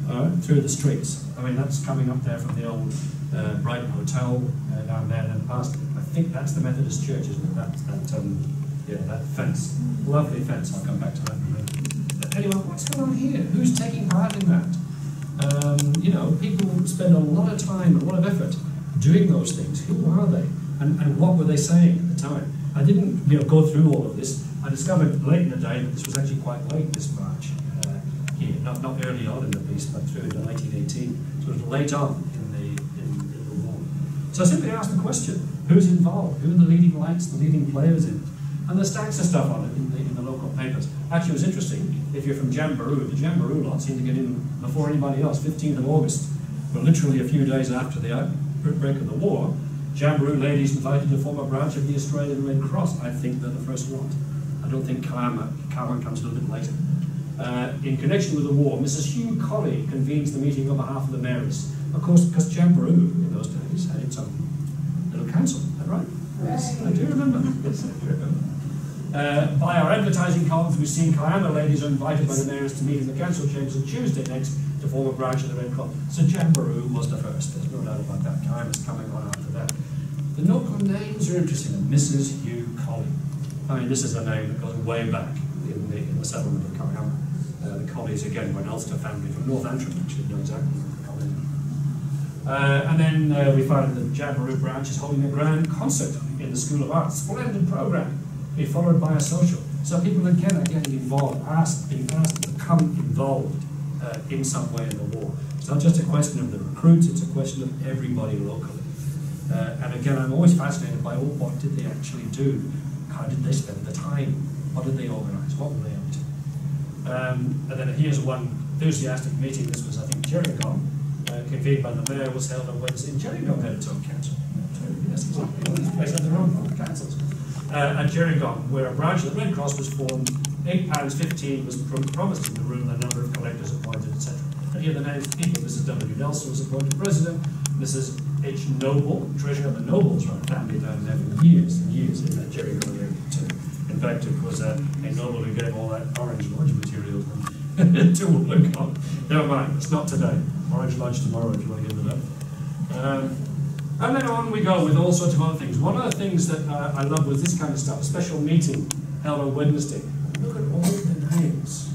uh, through the streets. I mean, that's coming up there from the old uh, Brighton Hotel uh, down there and past. I think that's the Methodist Church, isn't it? That, that, um, yeah, that fence. Lovely fence, I'll come back to that in a minute. But anyway, what's going on here? Who's taking part in that? Um, you know, people spend a lot of time, a lot of effort doing those things. Who are they? And, and what were they saying at the time? I didn't you know, go through all of this. I discovered late in the day that this was actually quite late, this march uh, here. Not, not early on in the piece, but through into nineteen eighteen, sort of late on in the, in, in the war. So I simply asked the question, who's involved, who are the leading lights, the leading players in it. And there's stacks of stuff on it in the, in the local papers. Actually, it was interesting, if you're from Jamberoo, the Jamberoo lot seemed to get in before anybody else, fifteenth of August, but literally a few days after the outbreak of the war, Jamberoo ladies invited to form a branch of the Australian Red Cross. I think they're the first lot. I don't think Kiama, Kiama comes a little bit later. Uh, in connection with the war, Missus Hugh Colley convenes the meeting on behalf of the Marys. Of course, because Jamberoo in those days had its own little council, is that right? Yes, I do remember. Yes, I do remember. Uh, by our advertising columns, we've seen Kiama ladies are invited by the Marys to meet in the council chambers on Tuesday next to form a branch of the Red Cross. So Jamberoo was the first, there's no doubt about that. Kiama's coming on after that. The local names are interesting. Missus Hugh Colley. I mean, this is a name that goes way back in the, in the settlement of Kiama. Uh, the Colleys, again, were an Ulster family from North Antrim, actually, know exactly the Colleys. Uh, and then uh, we find that the Jamberoo branch is holding a grand concert in the School of Arts. Splendid programme, be followed by a social. So people, again, are getting involved, asked, being asked to become involved uh, in some way in the war. It's not just a question of the recruits, it's a question of everybody locally. Uh, and again, I'm always fascinated by, well, what did they actually do? How did they spend the time? What did they organise? What were they up to? Um, and then here's one enthusiastic meeting. This was, I think, Gerringong, uh, convened by the mayor, was held on Wednesday. Gerringong had its own council. Yes, exactly. This place had their own councils. Uh, at Gerringong, where a branch of the Red Cross was formed, eight pounds fifteen was promised in the room, a number of collectors appointed, et cetera. And here the names of people: Missus W. Nelson was appointed president, Missus H. Noble, treasurer of the Nobles, right? That had down there for years and years in that Gerringong area too. In fact, it was uh, a noble who gave all that Orange Lodge material to Wollongong. Never mind, it's not today. Orange Lodge tomorrow if you want to give it up. Um, And then on we go with all sorts of other things. One of the things that uh, I love with this kind of stuff, a special meeting held on Wednesday. Look at all the names.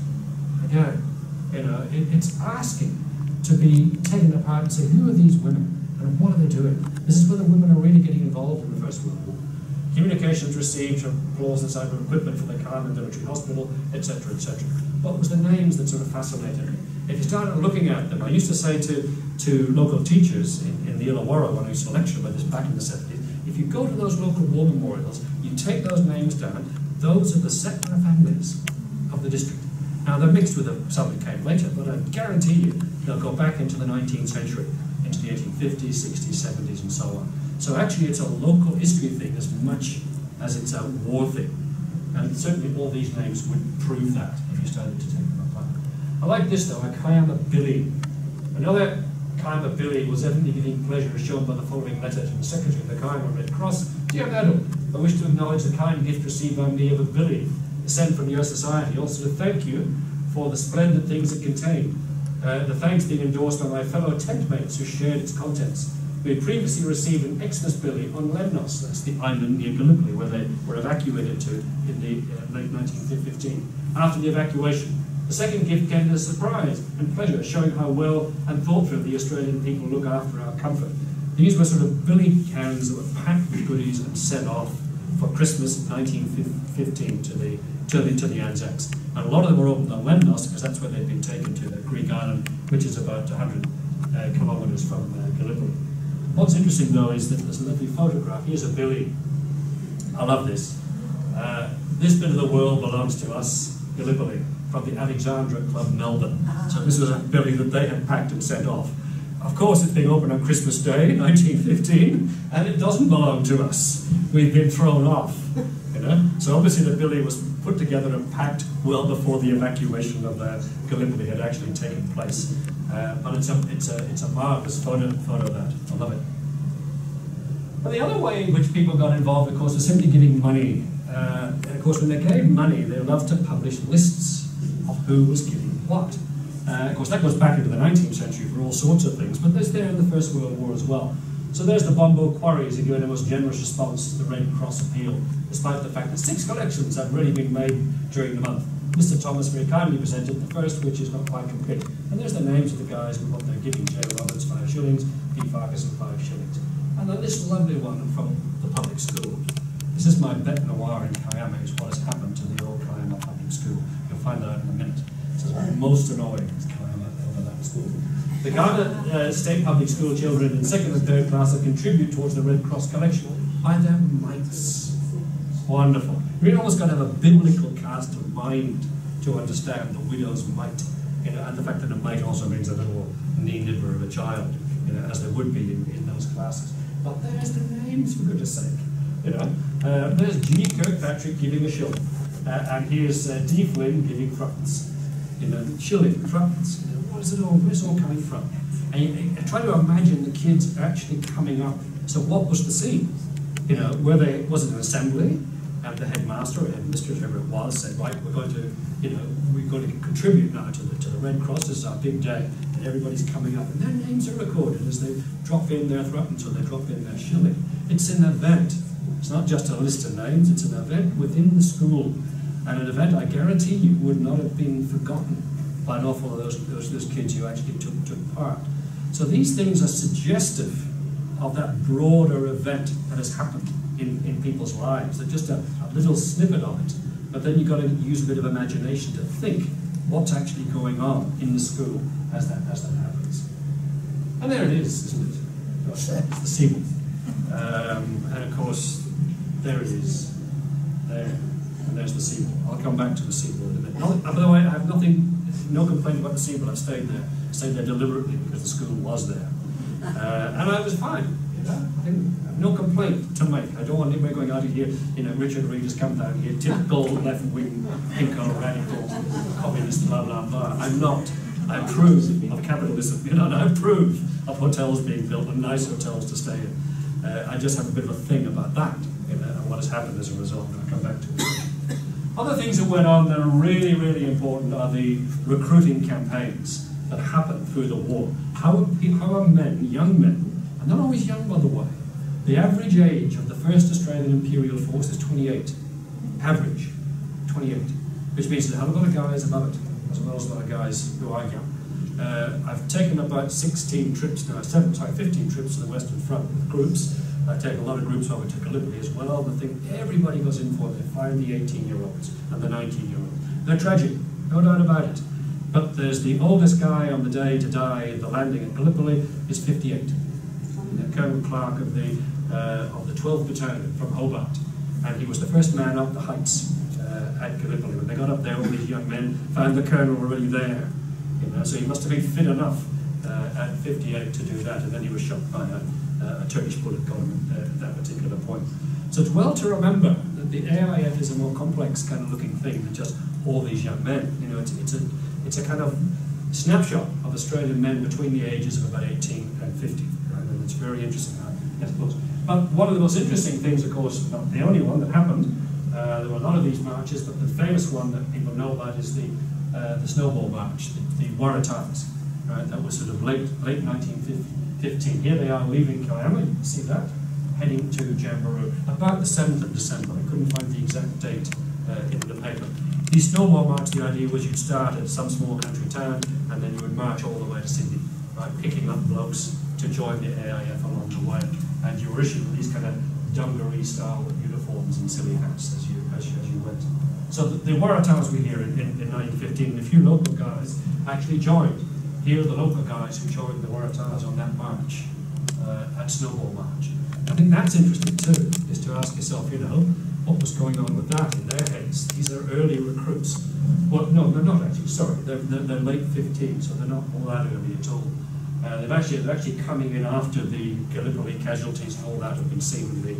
Again, you know, it, it's asking to be taken apart and say, who are these women and what are they doing? This is where the women are really getting involved in the First World War. Communications received from floors and cyber equipment for the Kiama Military Hospital, et cetera, et cetera. What was the names that sort of fascinated me? If you started looking at them, I used to say to, to local teachers in, in the Illawarra when I used to lecture about this back in the seventies, if you go to those local war memorials, you take those names down, those are the settler families of the district. Now they're mixed with some that came later, but I guarantee you they'll go back into the nineteenth century, into the eighteen fifties, sixties, seventies and so on. So actually it's a local history thing as much as it's a war thing. And certainly all these names would prove that if you started to take them. I like this though, a Kiama Billy. Another Kiama Billy was evidently giving pleasure as shown by the following letter to the Secretary of the Kiama Red Cross. Dear Madam, I wish to acknowledge the kind gift received by me of a Billy, sent from your society, also to thank you for the splendid things it contained. Uh, the thanks being endorsed by my fellow tent mates who shared its contents. We had previously received an Xmas Billy on Lemnos, that's the island near Gallipoli, where they were evacuated to in the uh, late nineteen fifteen. After the evacuation, the second gift came as a surprise and pleasure, showing how well and thoughtful the Australian people look after our comfort. These were sort of billy cans that were packed with goodies and set off for Christmas nineteen fifteen to the, to the, to the Anzacs. And a lot of them were opened on Lemnos because that's where they'd been taken to, the Greek island, which is about one hundred uh, kilometres from uh, Gallipoli. What's interesting though is that there's a lovely photograph. Here's a billy. I love this. Uh, this bit of the world belongs to us, Gallipoli, from the Alexandra Club, Melbourne. So this was a billy that they had packed and sent off. Of course, it's being opened on Christmas Day, nineteen fifteen, and it doesn't belong to us. We've been thrown off, you know. So obviously the billy was put together and packed well before the evacuation of uh, Gallipoli had actually taken place. Uh, but it's a, it's a, it's a marvelous photo, photo of that. I love it. But the other way in which people got involved, of course, was simply giving money. Uh, and of course, when they gave money, they loved to publish lists of who was giving what. Uh, of course, that goes back into the nineteenth century for all sorts of things, but there's there in the First World War as well. So there's the Bombo Quarries, giving a most generous response to the Red Cross appeal, despite the fact that six collections have really been made during the month. Mister Thomas very kindly presented the first, which is not quite complete. And there's the names of the guys and what they're giving. J. Roberts, five shillings, P. Farquharson, five shillings. And then this lovely one from the public school. This is my bête noire in Kiama, is what has happened to the old Kiama public school. Find that out in a minute. So it's most annoying is Kiama over that school. The Kiama uh, State Public School children in second and third class have contributed towards the Red Cross collection by their mites. Wonderful. We've almost got to have a biblical cast of mind to understand the widow's mite, you know, and the fact that a mite also means a little knee nipper of a child, you know, as there would be in, in those classes. But there's the names, for goodness sake, you know. Uh, there's G. Kirkpatrick giving a shilling, uh, and here's uh, D. Flynn giving crumpets, you know, shilling, crumpets. You know, what is it all? Where's it all coming from? And you, you try to imagine the kids actually coming up. So what was the scene? You know, were they? Was it an assembly? And the headmaster or headmistress, whoever it was, said, right, we're going to, you know, we've got to contribute now to the, to the Red Cross. This is our big day, and everybody's coming up, and their names are recorded as they drop in their threats or they drop in their shilling. It's an event. It's not just a list of names. It's an event within the school, and an event I guarantee you would not have been forgotten by an awful lot of those, those, those kids who actually took, took part. So these things are suggestive of that broader event that has happened in, in people's lives. They're just a, a little snippet of it. But then you've got to use a bit of imagination to think what's actually going on in the school as that, as that happens. And there it is, isn't it? Gosh, it's the sequel. Um, and of course, there it is. There. And there's the sequel. I'll come back to the sequel in a bit. Not, by the way, I have nothing, no complaint about the sequel. I stayed there. I stayed there deliberately because the school was there. Uh, and I was fine, you know. I think, no complaint to make. I don't want anybody going out of here, you know, Richard Reid has come down here, typical left wing, pinko, radical, communist, blah, blah, blah. I'm not. I approve of capitalism, you know, and I approve of hotels being built and nice hotels to stay in. Uh, I just have a bit of a thing about that, you know, and what has happened as a result, and I'll come back to it. Other things that went on that are really, really important are the recruiting campaigns that happened through the war. How, how are men, young men, and they're always young, by the way. The average age of the first Australian Imperial Force is twenty-eight. Average, twenty-eight. Which means there's a lot of guys above it, as well as a lot of guys who are young. Uh, I've taken about sixteen trips now, seven, sorry, fifteen trips to the Western Front with groups. I take a lot of groups over to Gallipoli as well. The thing everybody goes in for, they find the eighteen-year-olds and the nineteen-year-olds. They're tragic, no doubt about it. But there's the oldest guy on the day to die at the landing at Gallipoli is fifty-eight. And Colonel Clark of the uh, of the twelfth Battalion from Hobart, and he was the first man up the heights uh, at Gallipoli. When they got up there, all these young men found the colonel already there. You know, so he must have been fit enough uh, at fifty-eight to do that, and then he was shot by a, a Turkish bullet column at, uh, at that particular point. So it's well to remember that the A I F is a more complex kind of looking thing than just all these young men. You know, it's it's a It's a kind of snapshot of Australian men between the ages of about eighteen and fifty, right? And it's very interesting, I suppose. But one of the most interesting things, of course, not the only one that happened, uh, there were a lot of these marches, but the famous one that people know about is the uh, the Snowball March, the, the Waratahs, right? That was sort of late late nineteen fifteen. Here they are leaving Kiama, you can see that, heading to Jamberoo, about the seventh of December. I couldn't find the exact date uh, in the paper. The Snowball March, the idea was you'd start at some small country town and then you would march all the way to Sydney, right, picking up blokes to join the A I F along the way. And you were issued with these kind of dungaree style uniforms and silly hats as you, as you, as you went. So the, the Waratahs were here in, in, in nineteen fifteen, and a few local guys actually joined. Here are the local guys who joined the Waratahs on that march, uh, at Snowball March. I think that's interesting too, is to ask yourself, you know, what was going on with that in their heads? These are early recruits. Well, no, they're not actually, sorry. They're, they're, they're late fifteen, so they're not all that early at all. Uh, they've actually, they're actually coming in after the Gallipoli casualties and all that have been seemingly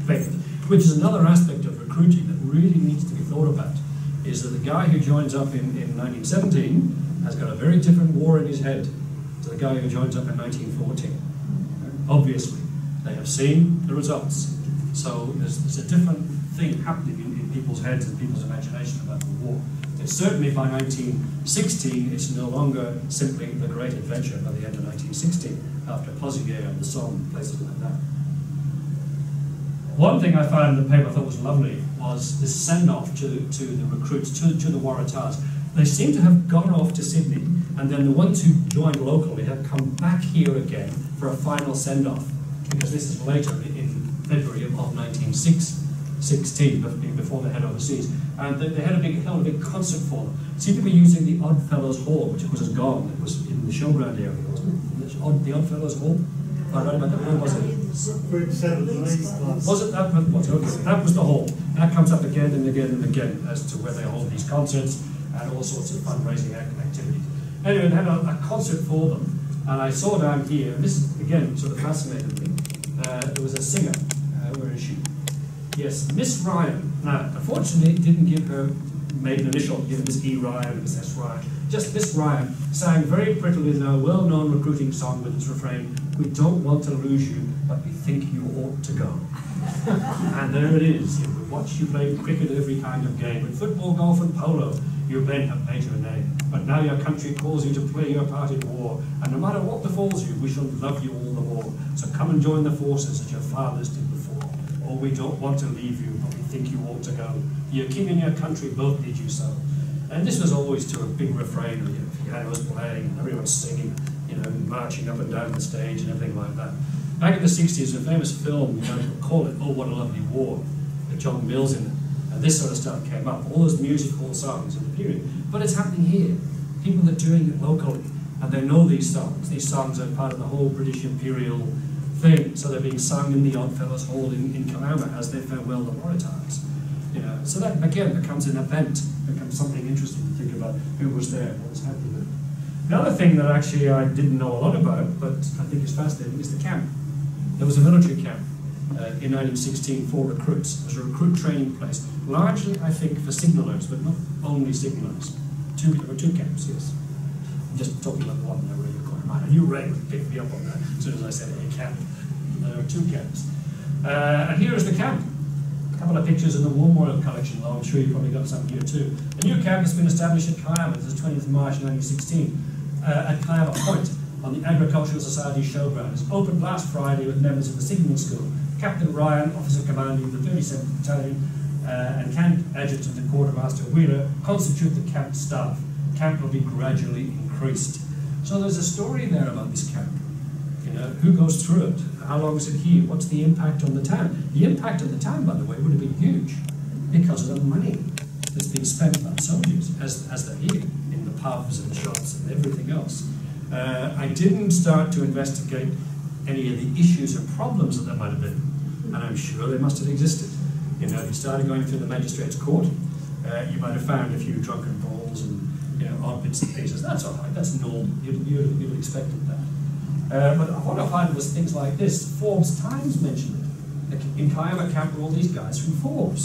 affected, which is another aspect of recruiting that really needs to be thought about, is that the guy who joins up in, in nineteen seventeen has got a very different war in his head to the guy who joins up in nineteen fourteen. Obviously, they have seen the results. So there's, there's a different thing happening in, in people's heads and people's imagination about the war. It's certainly by nineteen sixteen, it's no longer simply the great adventure by the end of nineteen sixteen, after Pozieres and the Somme and places like that. One thing I found in the paper I thought was lovely was this send-off to, to the recruits, to, to the Waratahs. They seem to have gone off to Sydney, and then the ones who joined locally have come back here again for a final send-off, because this is later in February of nineteen sixteen, before they head overseas. And they, they had a big, held a big concert for them. It seemed to be using the Oddfellows Hall, which of course is gone. It was in the showground area, wasn't it? The Oddfellows Hall? Am I right about that? Where was it? group seven police clubs. Was it that, that was the hall. That comes up again and again and again as to where they hold these concerts and all sorts of fundraising activities. Anyway, they had a, a concert for them, and I saw down here, and this again sort of fascinated me. Uh, there was a singer. Uh, where is she? Yes, Miss Ryan. Now, unfortunately, it didn't give her maiden initial, give Miss E. Ryan, Miss S. Ryan. Just Miss Ryan sang very prettily in a well-known recruiting song with its refrain, "We don't want to lose you, but we think you ought to go." And there it is. We watch you play cricket, every kind of game, and football, golf, and polo. You then have made your name, but now your country calls you to play your part in war, and no matter what befalls you, we shall love you all the more. So come and join the forces as your fathers did before. Or we don't want to leave you, but we think you ought to go. Your king and your country both need you so. And this was always to a big refrain, you know, piano was playing, and everyone was singing, you know, marching up and down the stage and everything like that. Back in the sixties, a famous film, you know, called it "Oh, What a Lovely War," with John Mills in it. And this sort of stuff came up, all those musical songs of the period. But it's happening here. People are doing it locally, and they know these songs. These songs are part of the whole British imperial thing, so they're being sung in the Oddfellows Hall in, in Kiama as they farewell the Waratahs. You know, so that again becomes an event, becomes something interesting to think about who was there, what was happening. The other thing that actually I didn't know a lot about, but I think is fascinating, is the camp. There was a military camp uh, in nineteen sixteen for recruits. It was a recruit training place, largely I think for signallers, but not only signallers. Two, there were two camps, yes. I'm just talking about one there where you're quite right. I knew Ray would pick me up on that as soon as I said a camp. There were two camps. Uh, and here is the camp. A couple of pictures in the War Memorial collection, though I'm sure you've probably got some here too. A new camp has been established at Kiama. This is twentieth of March nineteen sixteen, uh, at Kiama Point on the Agricultural Society showground. It's opened last Friday with members of the signalling school, Captain Ryan, officer commanding the thirty-seventh Battalion, Uh, and Camp Adjutant and Quartermaster Wheeler constitute the camp staff. Camp will be gradually increased. So there's a story there about this camp. You know, who goes through it? How long is it here? What's the impact on the town? The impact on the town, by the way, would have been huge because of the money that's being spent by the soldiers as, as they're here, in the pubs and the shops and everything else. Uh, I didn't start to investigate any of the issues or problems that there might have been, and I'm sure they must have existed. You know, if you started going through the magistrate's court, uh, you might have found a few drunken brawls and, you know, odd bits and pieces. That's all right, that's normal. You'd, you'd, you'd have expected that. Uh, but what I found was things like this. Forbes Times mentioned it. Like in Kiama camp were all these guys from Forbes.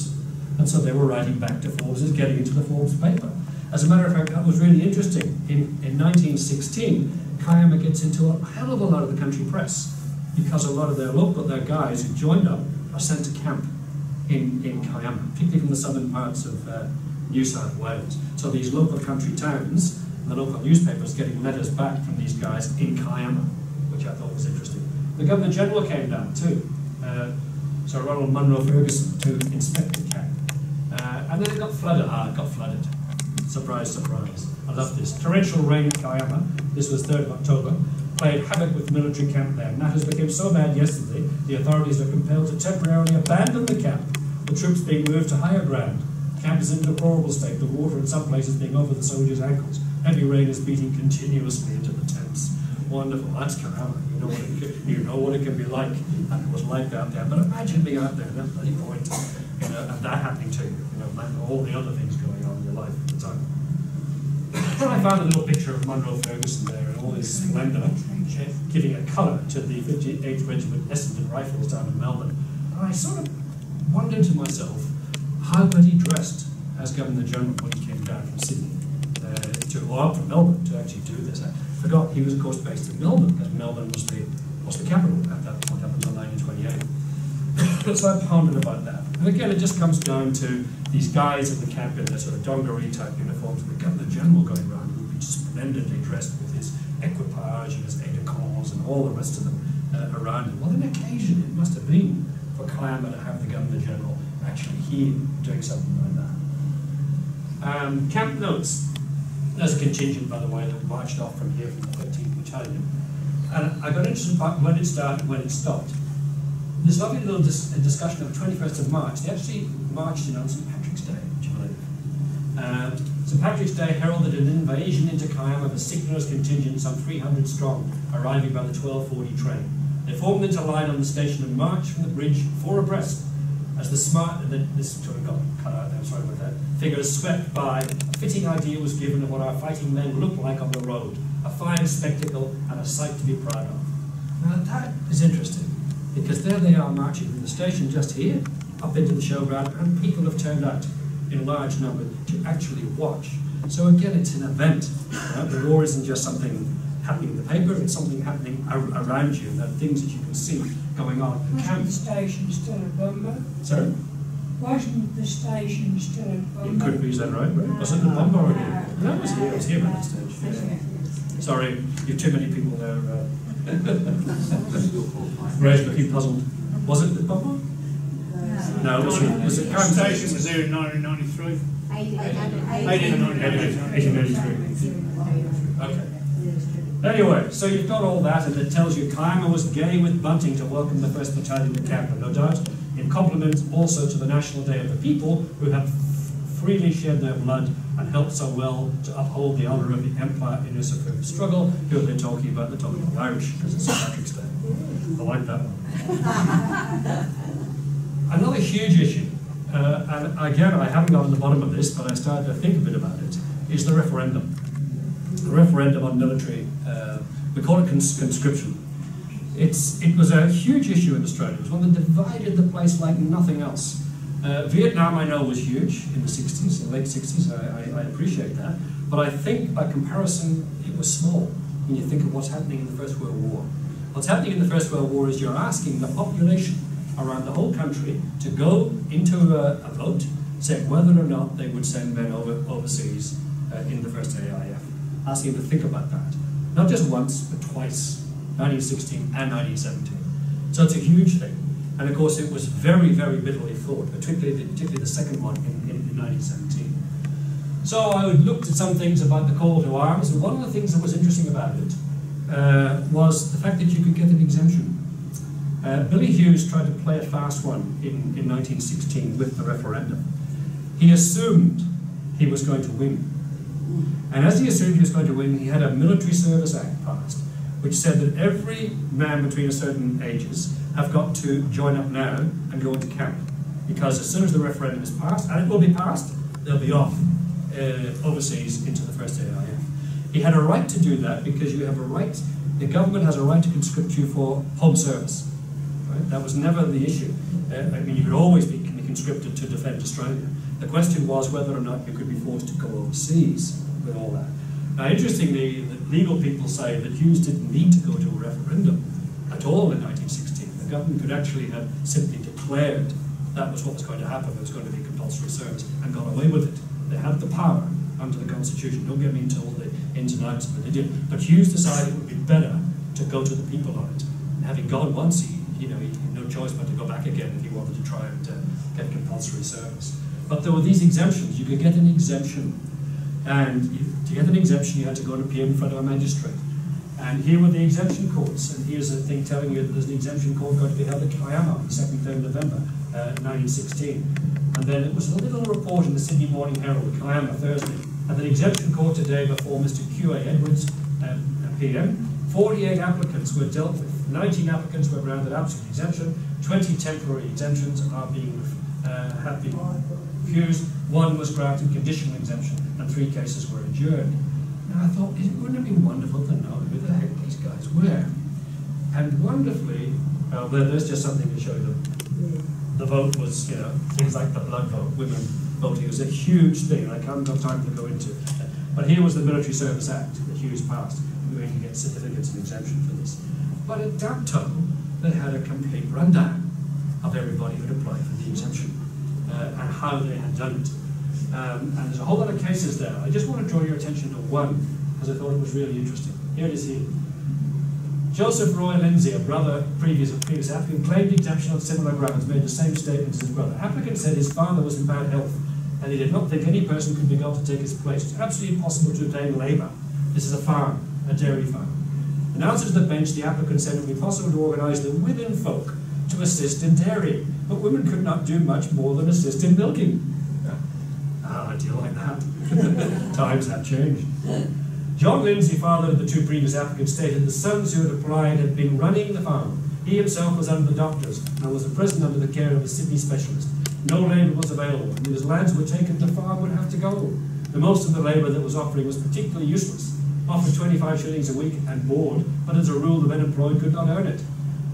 And so they were writing back to Forbes, getting into the Forbes paper. As a matter of fact, that was really interesting. In, in nineteen sixteen, Kiama gets into a hell of a lot of the country press because a lot of their local, their guys who joined up are sent to camp in, in Kiama, particularly from the southern parts of uh, New South Wales. So these local country towns, and the local newspapers getting letters back from these guys in Kiama, which I thought was interesting. The Governor General came down too, uh, Sir Ronald Munro Ferguson, to inspect the camp. Uh, and then it got flooded, ah, it got flooded. Surprise, surprise. I love this. Torrential rain at Kiama, this was third of October, played havoc with military camp there. Matters became so bad yesterday, the authorities were compelled to temporarily abandon the camp, the troops being moved to higher ground. Camp is in a deplorable state, the water in some places being over the soldiers' ankles. Heavy rain is beating continuously into the tents. Wonderful, that's Kiama. You know what it can, you know what it can be like, and it was like out there. But imagine being out there at that bloody point, you know, and that happening to you, you know, and all the other things going on in your life at the time. Then I found a little picture of Munro Ferguson there in all his splendour, giving a colour to the fifty-eighth Regiment Essendon Rifles down in Melbourne. And I sort of wondered to myself, how had he dressed as Governor General when he came down from Sydney, uh, to, or from Melbourne, to actually do this? I forgot he was, of course, based in Melbourne, because Melbourne was the, was the capital at that point, up until nineteen twenty-eight. So I pondered about that. And again, it just comes down to these guys in the camp in their sort of dungaree-type uniforms, and the Governor General going around who would be splendidly dressed with his equipage and his aide de corps and all the rest of them uh, around him. What an occasion it must have been for Kiama to have the Governor General actually here doing something like that. Um, camp notes. There's a contingent, by the way, that marched off from here from the thirteenth Battalion. And I got interested about when it started, when it stopped. This lovely little dis discussion of twenty-first of March, they actually marched in on Saint Patrick's Day, which I believe. Um, Saint Patrick's Day heralded an invasion into Kiama of a signallers contingent, some three hundred strong, arriving by the twelve forty train. They formed into line on the station and marched from the bridge four abreast as the smart, and then this sort of got cut out, I'm sorry about that, figures swept by. A fitting idea was given of what our fighting men looked like on the road, a fine spectacle and a sight to be proud of. Now that is interesting, because there they are marching from the station just here up into the showground, and people have turned out in large number to actually watch. So again, it's an event. Right? The war isn't just something happening in the paper, it's something happening ar around you, the things that you can see going on. Wasn't the station still at Bumba? Sorry? Wasn't the station still at Bumba? It could be, is that right? No, wasn't it at Bumba already? No, no, no, it was here, it was here no, at that stage. Yeah. Yeah. Sorry, you have too many people there. Uh... Ray's looking puzzled. Was it at Bumba? No, it wasn't. Was it Kiama Station? Was there in nineteen ninety-three? eighteen ninety-three. Okay. Anyway, so you've got all that, and it tells you Kiama was gay with bunting to welcome the first battalion to camp, and no doubt in compliment also to the National Day of the People, who have freely shed their blood and helped so well to uphold the honour of the Empire in this struggle. Who have been talking about the topic of the Irish, because it's Saint Patrick's Day. I like that one. Another huge issue, uh, and again I haven't got to the bottom of this, but I started to think a bit about it, is the referendum. The referendum on military, uh, we call it cons conscription. It's, it was a huge issue in Australia. It was one that divided the place like nothing else. Uh, Vietnam, I know, was huge in the sixties, the late sixties, I, I, I appreciate that. But I think by comparison, it was small when you think of what's happening in the First World War. What's happening in the First World War is you're asking the population around the whole country to go into a, a vote, saying whether or not they would send men over overseas uh, in the first A I F. Asking them to think about that. Not just once, but twice, nineteen sixteen and nineteen seventeen. So it's a huge thing. And of course it was very, very bitterly fought, particularly the, particularly the second one in, in, in nineteen seventeen. So I looked at some things about the call to arms, and one of the things that was interesting about it uh, was the fact that you could get an exemption. Uh, Billy Hughes tried to play a fast one in, in nineteen sixteen with the referendum. He assumed he was going to win. And as he assumed he was going to win, he had a Military Service Act passed, which said that every man between a certain ages have got to join up now and go into camp. Because as soon as the referendum is passed, and it will be passed, they'll be off uh, overseas into the first A I F. He had a right to do that because you have a right, the government has a right to conscript you for home service. Right? That was never the issue. Uh, I mean, you could always be conscripted to defend Australia. The question was whether or not you could be forced to go overseas with all that. Now, interestingly, the legal people say that Hughes didn't need to go to a referendum at all in nineteen sixteen. The government could actually have simply declared that was what was going to happen, it was going to be compulsory service, and got away with it. They had the power under the Constitution. Don't get me into all the ins and outs, but they did. But Hughes decided it would be better to go to the people on it. And having gone once, he, you know, he had no choice but to go back again if he wanted to try and uh, get compulsory service. But there were these exemptions. You could get an exemption. And you, to get an exemption, you had to go to appear in front of a magistrate. And here were the exemption courts. And here's a thing telling you that there's an exemption court going to be held at Kiama on the second of November, uh, nineteen sixteen. And then it was a little report in the Sydney Morning Herald, Kiama Thursday. And the exemption court today before Mister Q A Edwards, um, P M, forty-eight applicants were dealt with. nineteen applicants were rounded up to the exemption. twenty temporary exemptions are being, uh, have been refused. One was granted conditional exemption, and three cases were adjourned. And I thought, wouldn't it be wonderful to know who the heck these guys were? And wonderfully, uh, well, there's just something to show them. The vote was, you know, things like the blood vote, women voting. It was a huge thing, I haven't got time to go into it. But here was the Military Service Act that Hughes passed, and we can get certificates and exemption for this. But at that time, they had a complete rundown of everybody who'd applied for the exemption, uh, and how they had done it. Um, and there's a whole lot of cases there. I just want to draw your attention to one, because I thought it was really interesting. Here it is here. Joseph Roy Lindsay, a brother, previous, previous applicant, claimed exemption on similar grounds, made the same statements as his brother. Applicant said his father was in bad health, and he did not think any person could be able to take his place. It's absolutely impossible to obtain labour. This is a farm, a dairy farm. In answer to the bench, the applicant said it would be possible to organise the women folk to assist in dairying, but women could not do much more than assist in milking. Ah, a deal like that. Times have changed. John Lindsay, father of the two previous applicants, stated the sons who had applied had been running the farm He himself was under the doctors and was imprisoned under the care of a Sydney specialist. No labour was available, and his lands were taken to farm would have to go. The most of the labour that was offering was particularly useless. Offered twenty-five shillings a week and board, but as a rule the men employed could not earn it.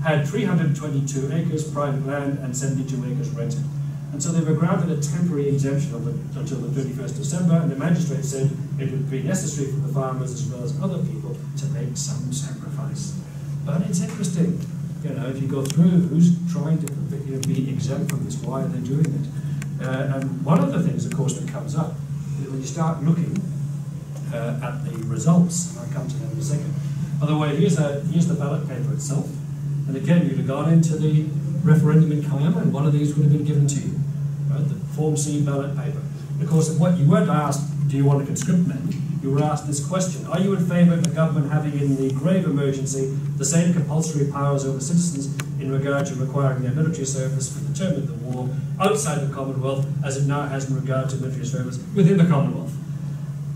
Had three hundred twenty-two acres private land and seventy-two acres rented. And so they were granted a temporary exemption the, until the thirty-first of December, and the magistrate said it would be necessary for the farmers as well as other people to make some sacrifice. But it's interesting, you know, if you go through who's trying to you know, be exempt from this, why are they doing it? Uh, and one of the things, of course, that comes up is when you start looking uh, at the results, and I'll come to that in a second. By the way, here's, a, here's the ballot paper itself. And again, you'd have gone into the referendum in Kiama, and one of these would have been given to you, right? The Form C ballot paper. And of course, what you weren't asked, do you want to conscript men? You were asked this question: are you in favour of the government having, in the grave emergency, the same compulsory powers over citizens in regard to requiring their military service for the term of the war outside the Commonwealth, as it now has in regard to military service within the Commonwealth?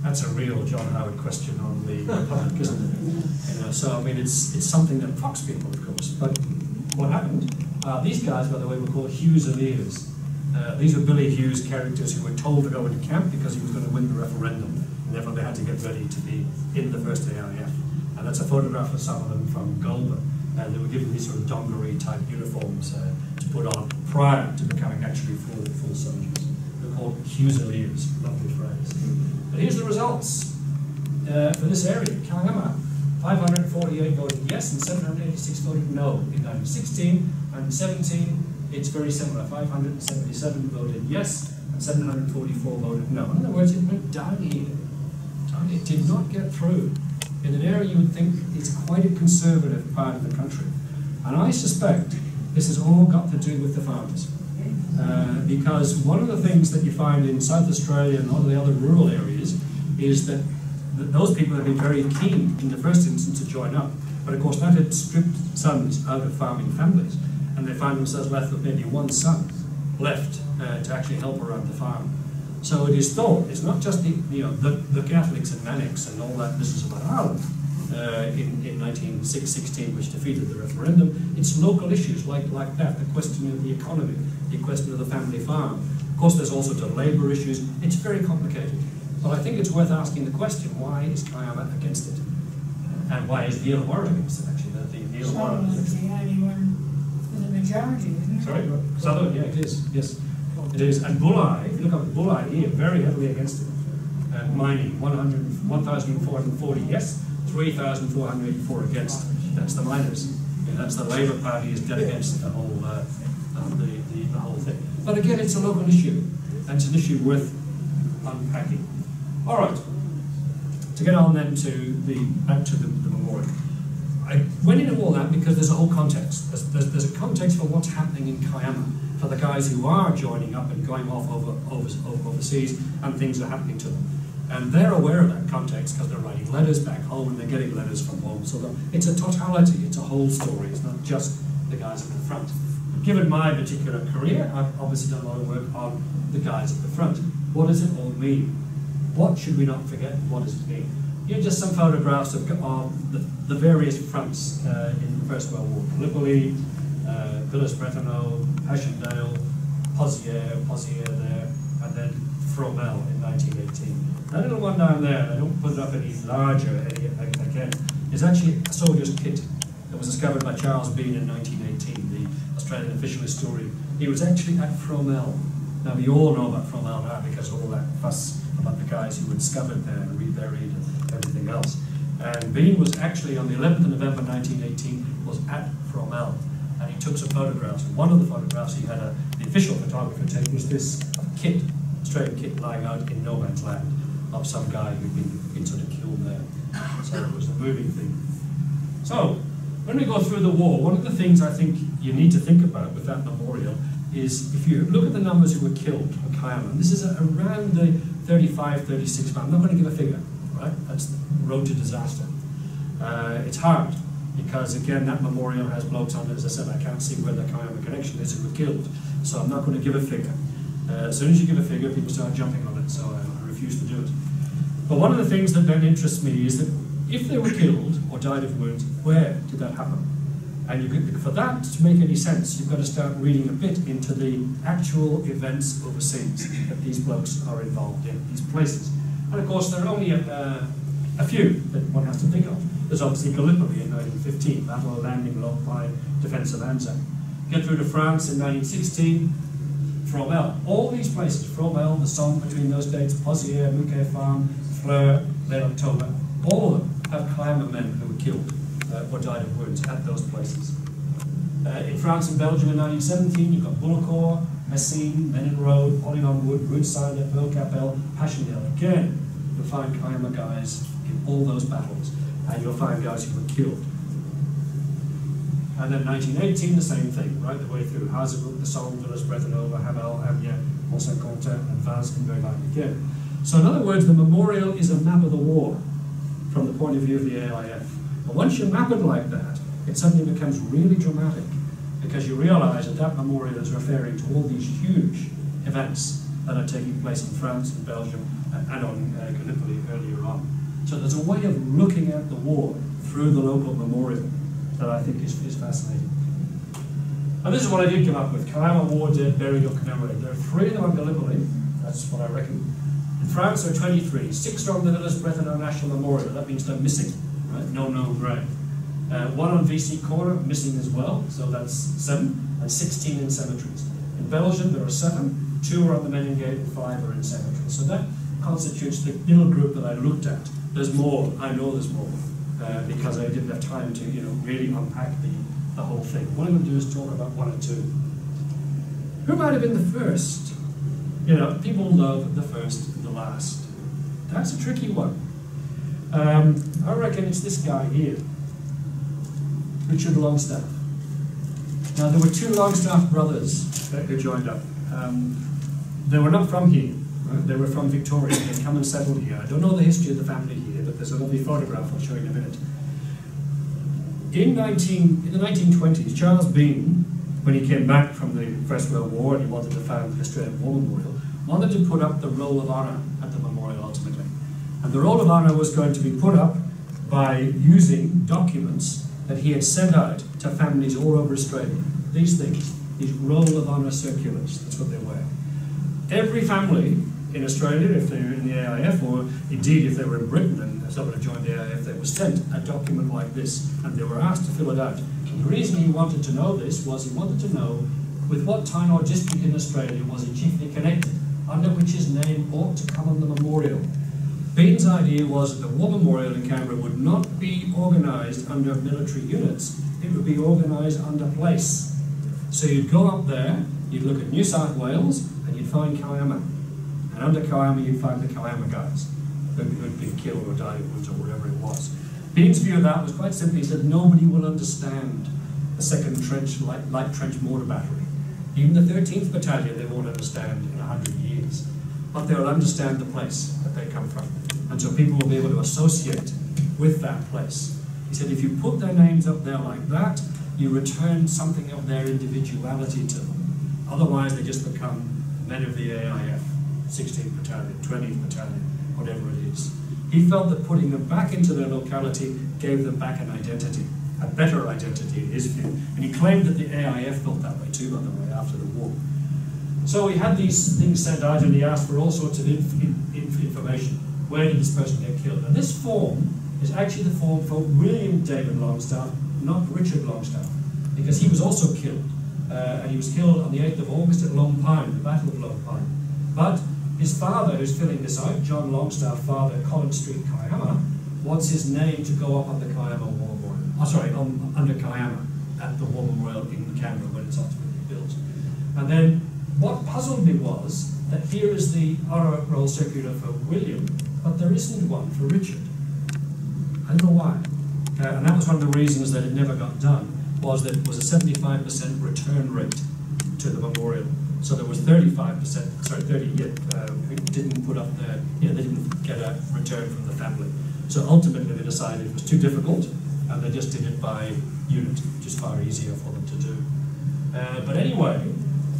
That's a real John Howard question on the Republic, isn't it? You know, so I mean, it's it's something that fucks people, of course. But what happened? Uh, these guys, by the way, were called Hughes and Ears. Uh, these were Billy Hughes characters who were told to go into camp because he was going to win the referendum. And therefore, they had to get ready to be in the first A R F. And that's a photograph of some of them from Goulburn. And they were given these sort of dungaree-type uniforms uh, to put on prior to becoming actually full, full soldiers. They're called Fusiliers, lovely phrase. But here's the results uh, for this area, Kiama. five hundred forty-eight voted yes and seven hundred eighty-six voted no in nineteen sixteen. nineteen seventeen, it's very similar. five hundred seventy-seven voted yes and seven hundred forty-four voted no. In other words, it went down here. It did not get through in an area you would think it's quite a conservative part of the country. And I suspect this has all got to do with the farmers. Uh, because one of the things that you find in South Australia and all the other rural areas is that th those people have been very keen in the first instance to join up. But of course that had stripped sons out of farming families, and they find themselves left with maybe one son left uh, to actually help around the farm. So it is thought, it's not just the, you know, the, the Catholics and Manics and all that business about Ireland uh, in, in nineteen sixteen, which defeated the referendum. It's local issues like, like that, the question of the economy, the question of the family farm. Of course, there's also the labour issues. It's very complicated. But I think it's worth asking the question, why is Kiama against it? And why is the Illawarra against it, actually? The, the, the Illawarra is the only one for the majority, isn't it? Sorry, Southern, yeah, it is, yes. It is, and Bulli, if you look up Bulli here, very heavily against it. Uh, mining, one thousand four hundred forty yes, three thousand four hundred eighty-four against. That's the miners. Yeah, that's the Labour Party is dead against the whole, uh, the, the, the whole thing. But again, it's a local issue, and it's an issue worth unpacking. All right, to get on then to the, back to the, the memorial. I went into all that because there's a whole context. There's, there's, there's a context for what's happening in Kiama, for the guys who are joining up and going off over, over, overseas, and things are happening to them. And they're aware of that context because they're writing letters back home and they're getting letters from home. So it's a totality, it's a whole story. It's not just the guys at the front. Given my particular career, I've obviously done a lot of work on the guys at the front. What does it all mean? What should we not forget? What does it mean? Here are just some photographs of, of the, the various fronts uh, in the First World War. Gallipoli, uh, Villers-Brettoneux, Passchendaele, Pozières, Pozières there, and then Fromelles in nineteen eighteen. That little one down there, I don't put it up any larger again, is actually a soldier's kit that was discovered by Charles Bean in nineteen eighteen, the Australian official historian. He was actually at Fromelles. Now we all know about Fromelles now because of all that fuss about the guys who were discovered there and reburied and everything else. And Bean was actually, on the eleventh of November nineteen eighteen, was at Fromelles. And he took some photographs. One of the photographs he had, a, the official photographer take, was this kit, Australian kit, lying out in no man's land of some guy who'd been, been sort of killed there. So it was a moving thing. So, when we go through the war, one of the things I think you need to think about with that memorial is, if you look at the numbers who were killed at Kiama, this is around the thirty-five, thirty-six, I'm not going to give a figure, right? That's the road to disaster. Uh, it's hard. Because again, that memorial has blokes on it. As I said, I can't see where the Kiama connection is who were killed, so I'm not going to give a figure. Uh, as soon as you give a figure, people start jumping on it, so I, I refuse to do it. But one of the things that then interests me is that if they were killed or died of wounds, where did that happen? And you can, for that to make any sense, you've got to start reading a bit into the actual events overseas that these blokes are involved in, these places. And of course, there are only a, uh, a few that one has to think of. There's obviously Gallipoli in nineteen fifteen, Battle of Landing Lock by Defence of Anzac. Get through to France in nineteen sixteen, Fromelles. All these places, Fromelles, the Somme between those dates, Pozières, Mouquet Farm, Fleur, L'Octobre, all of them have Kiama men who were killed Uh, or died of wounds at those places. Uh, in France and Belgium in nineteen seventeen, you've got Bulungar, Messines, Menin Road, Polignon Wood, Roudesheim, Beaucapelle, Passchendaele. Again, you'll find Kiama guys in all those battles, and you'll find guys who were killed. And then nineteen eighteen, the same thing, right the way through Hazebrouck, the Somme, Villers, Bretenover, Hamel, Amiens, Mont-Saint-Quentin, and Vaz, and Berlin again. So in other words, the memorial is a map of the war from the point of view of the A I F. But once you map it like that, it suddenly becomes really dramatic, because you realise that that memorial is referring to all these huge events that are taking place in France and Belgium and on uh, Gallipoli earlier on. So there's a way of looking at the war through the local memorial that I think is, is fascinating. And this is what I did come up with: Kiama War Dead, Buried or Commemorated. There are three of them on Gallipoli, that's what I reckon. In France there are twenty-three, six on the Villers Bretenoux National Memorial, that means they're missing. Right, no, no grave. Uh, one on V C Corner, missing as well, so that's seven, and sixteen in cemeteries. In Belgium, there are seven, two are on the Meningate, and five are in cemeteries. So that constitutes the little group that I looked at. There's more, I know there's more, uh, because I didn't have time to, you know, really unpack the, the whole thing. What I'm going to do is talk about one or two. Who might have been the first? You know, people love the first and the last. That's a tricky one. Um, I reckon it's this guy here, Richard Longstaff. Now there were two Longstaff brothers that who joined up. Um, they were not from here, right? They were from Victoria, they'd come and settled here. I don't know the history of the family here, but there's a lovely photograph I'll show you in a minute. In, nineteen, in the nineteen twenties, Charles Bean, when he came back from the First World War and he wanted to found the Australian War Memorial, wanted to put up the Roll of Honour at the memorial ultimately. And the Roll of Honour was going to be put up by using documents that he had sent out to families all over Australia. These things, these Roll of Honour circulars, that's what they were. Every family in Australia, if they were in the A I F, or indeed if they were in Britain and someone had joined the A I F, they were sent a document like this, and they were asked to fill it out. And the reason he wanted to know this was he wanted to know with what town or district in Australia was it chiefly connected, under which his name ought to come on the memorial. Bean's idea was that the War Memorial in Canberra would not be organised under military units, it would be organised under place. So you'd go up there, you'd look at New South Wales, and you'd find Kiama. And under Kiama you'd find the Kiama guys, who had been killed or died of wounds or whatever it was. Bean's view of that was quite simply, he said nobody will understand the second trench, light, light trench mortar battery. Even the thirteenth Battalion they won't understand in a hundred years, but they'll understand the place that they come from. And so people will be able to associate with that place. He said if you put their names up there like that, you return something of their individuality to them. Otherwise they just become men of the A I F, sixteenth Battalion, twentieth Battalion, whatever it is. He felt that putting them back into their locality gave them back an identity, a better identity in his view. And he claimed that the A I F felt that way too, by the way, after the war. So he had these things sent out and he asked for all sorts of inf inf information. Where did this person get killed? And this form is actually the form for William David Longstaff, not Richard Longstaff, because he was also killed. Uh, and he was killed on the eighth of August at Long Pine, the Battle of Long Pine. But his father, who's filling this out, John Longstaff, father, Collins Street, Kiama, wants his name to go up on the Kiama War Memorial. Oh, sorry, on, under Kiama at the War Memorial in Canberra when it's ultimately built. And then what puzzled me was that here is the honour roll circular for William, but there isn't one for Richard. I don't know why. Uh, and that was one of the reasons that it never got done, was that it was a seventy-five percent return rate to the memorial. So there was thirty-five percent, sorry, thirty uh, who didn't put up their, you know, they didn't get a return from the family. So ultimately they decided it was too difficult, and they just did it by unit, which is far easier for them to do. Uh, but anyway,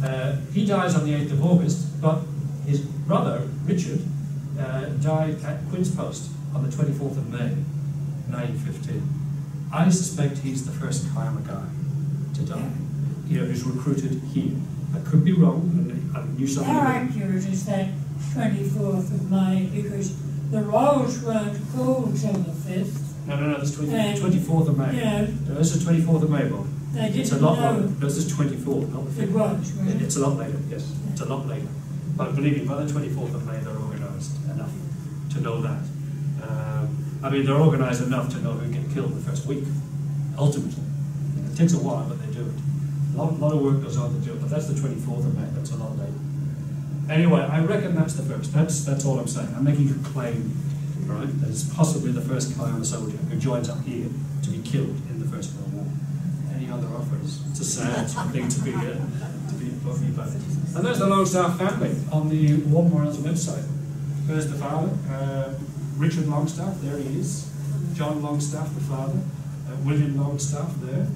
uh, he dies on the eighth of August, but his brother, Richard, Uh, died at Queen's Post on the twenty-fourth of May, nineteen fifteen. I suspect he's the first Kiama guy to die, you know, who's recruited here. I could be wrong, and I knew something. How accurate is that twenty-fourth of May, because the rolls weren't called till the fifth? No, no, no, this twenty-fourth of May. Yeah. No, this is twenty-fourth of May, Bob. They didn't it's a lot know. Later. No, this is twenty-fourth, not the fifth. It was, right? It's a lot later, yes. Yeah. It's a lot later. But believe me, by the twenty-fourth of May, they're organised enough to know that. Um, I mean, they're organised enough to know who get killed in the first week, ultimately. It takes a while, but they do it. A lot, lot of work goes on to do it, but that's the twenty-fourth of May, that's a lot later. Anyway, I reckon that's the first. That's that's all I'm saying. I'm making a claim, right, that it's possibly the first Kiama soldier who joins up here to be killed in the First World War. Any other offers? It's a sad thing to be here, uh, to be above you both. And there's the Lone Star family on the War Memorial's website. There's the father, uh, Richard Longstaff, there he is. John Longstaff, the father. Uh, William Longstaff, there.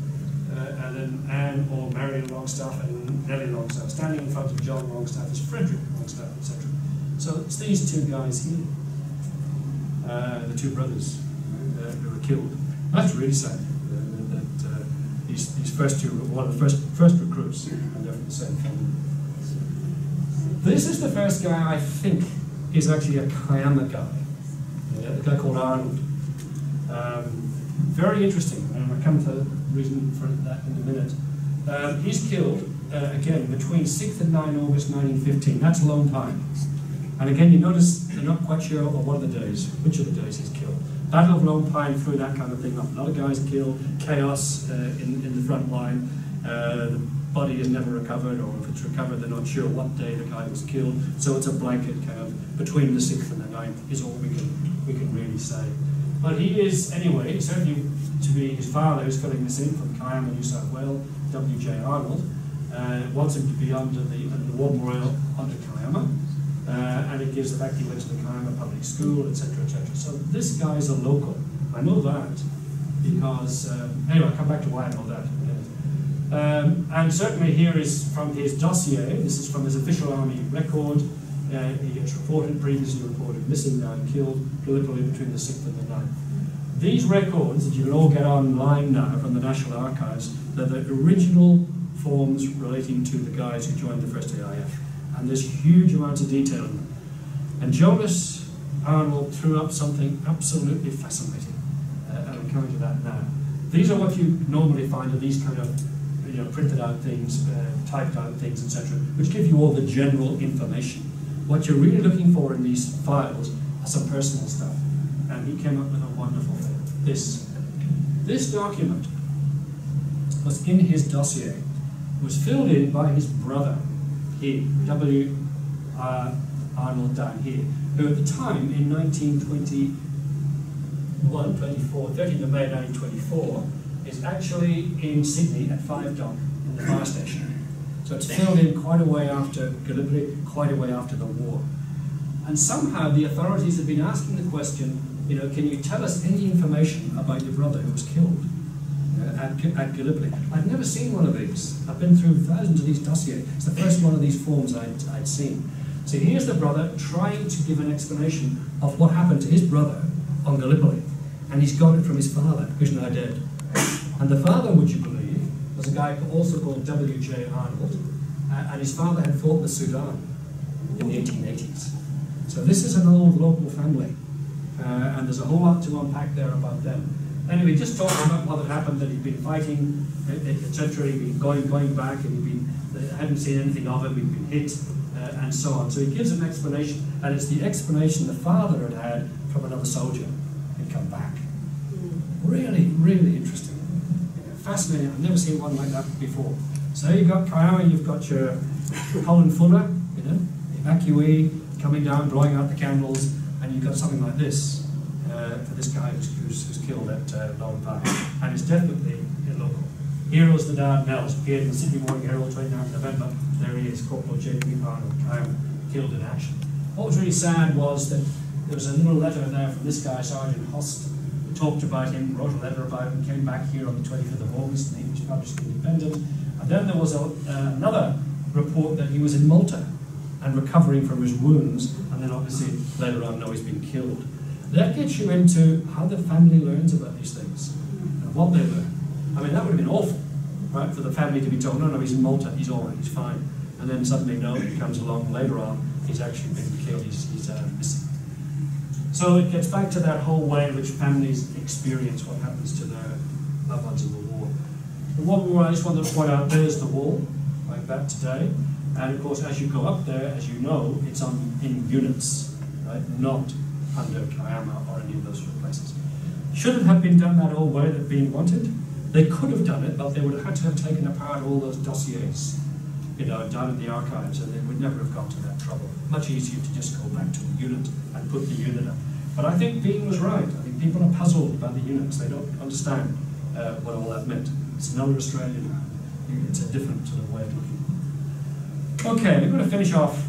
Uh, and then Anne or Marion Longstaff and Nellie Longstaff. Standing in front of John Longstaff is Frederick Longstaff, et cetera. So it's these two guys here, uh, the two brothers uh, who were killed. That's really sad. Uh, that uh, these these first two were one of the first first recruits, and they're from the same family. This is the first guy I think is actually a Kiama guy, yeah, a guy called Arnold. Um, very interesting, and I come to. Reason for that in a minute. Um, he's killed, uh, again, between sixth and ninth August nineteen fifteen. That's a long time. And again, you notice they're not quite sure on one of the days, which of the days he's killed. Battle of Lone Pine threw that kind of thing up. A lot of guys killed, chaos uh, in, in the front line. Uh, the body is never recovered, or if it's recovered, they're not sure what day the guy was killed. So it's a blanket kind of between the sixth and the ninth is all we can, we can really say. But he is, anyway, certainly to be his father who's filling this in from Kiama, New South Wales, W J Arnold, uh, wants him to be under the, under the War Memorial under Kiama, uh, and it gives the fact he went to the Kiama public school, et cetera, et cetera. So this guy's a local. I know that because, um, anyway, I'll come back to why I know that in a minute. Um, and certainly here is from his dossier, this is from his official army record. Uh, he gets reported, previously reported, missing, now killed, Gallipoli between the sixth and the ninth. These records that you can all get online now from the National Archives, they're the original forms relating to the guys who joined the first A I F. And there's huge amounts of detail in them. And Jonas Arnold threw up something absolutely fascinating. Uh, and I'm coming to that now. These are what you normally find are these kind of you know, printed out things, uh, typed out things, et cetera, which give you all the general information. What you're really looking for in these files are some personal stuff. And he came up with a wonderful thing. This, this document was in his dossier, was filled in by his brother here, W. Uh, Arnold down here, who at the time in nineteen twenty-one, twenty-four, thirteenth of May nineteen twenty-four, is actually in Sydney at Five Dock in the fire station. So it's filled in quite a way after Gallipoli, quite a way after the war. And somehow the authorities have been asking the question, you know, can you tell us any information about your brother who was killed at, at Gallipoli? I've never seen one of these. I've been through thousands of these dossiers. It's the first one of these forms I'd, I'd seen. So here's the brother trying to give an explanation of what happened to his brother on Gallipoli. And he's got it from his father, who's now dead. And the father, would you believe, was a guy also called W J Arnold, uh, and his father had fought in the Sudan in the eighteen eighties. So this is an old local family, uh, and there's a whole lot to unpack there about them. Anyway, just talking about what had happened, that he'd been fighting, et cetera, he'd been going, going back, and he'd been, hadn't seen anything of him, he'd been hit, uh, and so on. So he gives an explanation, and it's the explanation the father had had from another soldier who'd come back. Really, really interesting. Fascinating. I've never seen one like that before. So you've got Kiama, you've got your Colin Fuller, you know, evacuee coming down, blowing out the candles, and you've got something like this uh, for this guy who's, who's, who's killed at uh, Lone Pine, and it's definitely in local. Heroes of the Dardanelles appeared in the Sydney Morning Herald, twenty-ninth of November. There he is, Corporal J P Arnold, Kiama, killed in action. What was really sad was that there was a little letter in there from this guy, Sergeant Host. Talked about him, wrote a letter about him, came back here on the twenty-fifth of August, and he was published in Independent. And then there was a, uh, another report that he was in Malta and recovering from his wounds, and then obviously later on, no, he's been killed. that gets you into how the family learns about these things and what they learn. I mean, that would have been awful, right, for the family to be told, no, no, he's in Malta, he's all right, he's fine. And then suddenly, no, it comes along later on, he's actually been killed, he's, he's uh, missing. So it gets back to that whole way in which families experience what happens to their loved ones in the war. The war memorial, I just wanted to point out, there's the wall, like that today. And of course, as you go up there, as you know, it's on in units, right? Not under Kiama or any of those sort of places. Shouldn't have been done that whole way that Bean wanted. They could have done it, but they would have had to have taken apart all those dossiers, you know, down in the archives, and they would never have got to that trouble. Much easier to just go back to a unit and put the unit up. But I think Bean was right. I think people are puzzled by the units. They don't understand uh, what all that meant. It's another Australian, it's a different sort of way of looking. Okay, I'm going to finish off,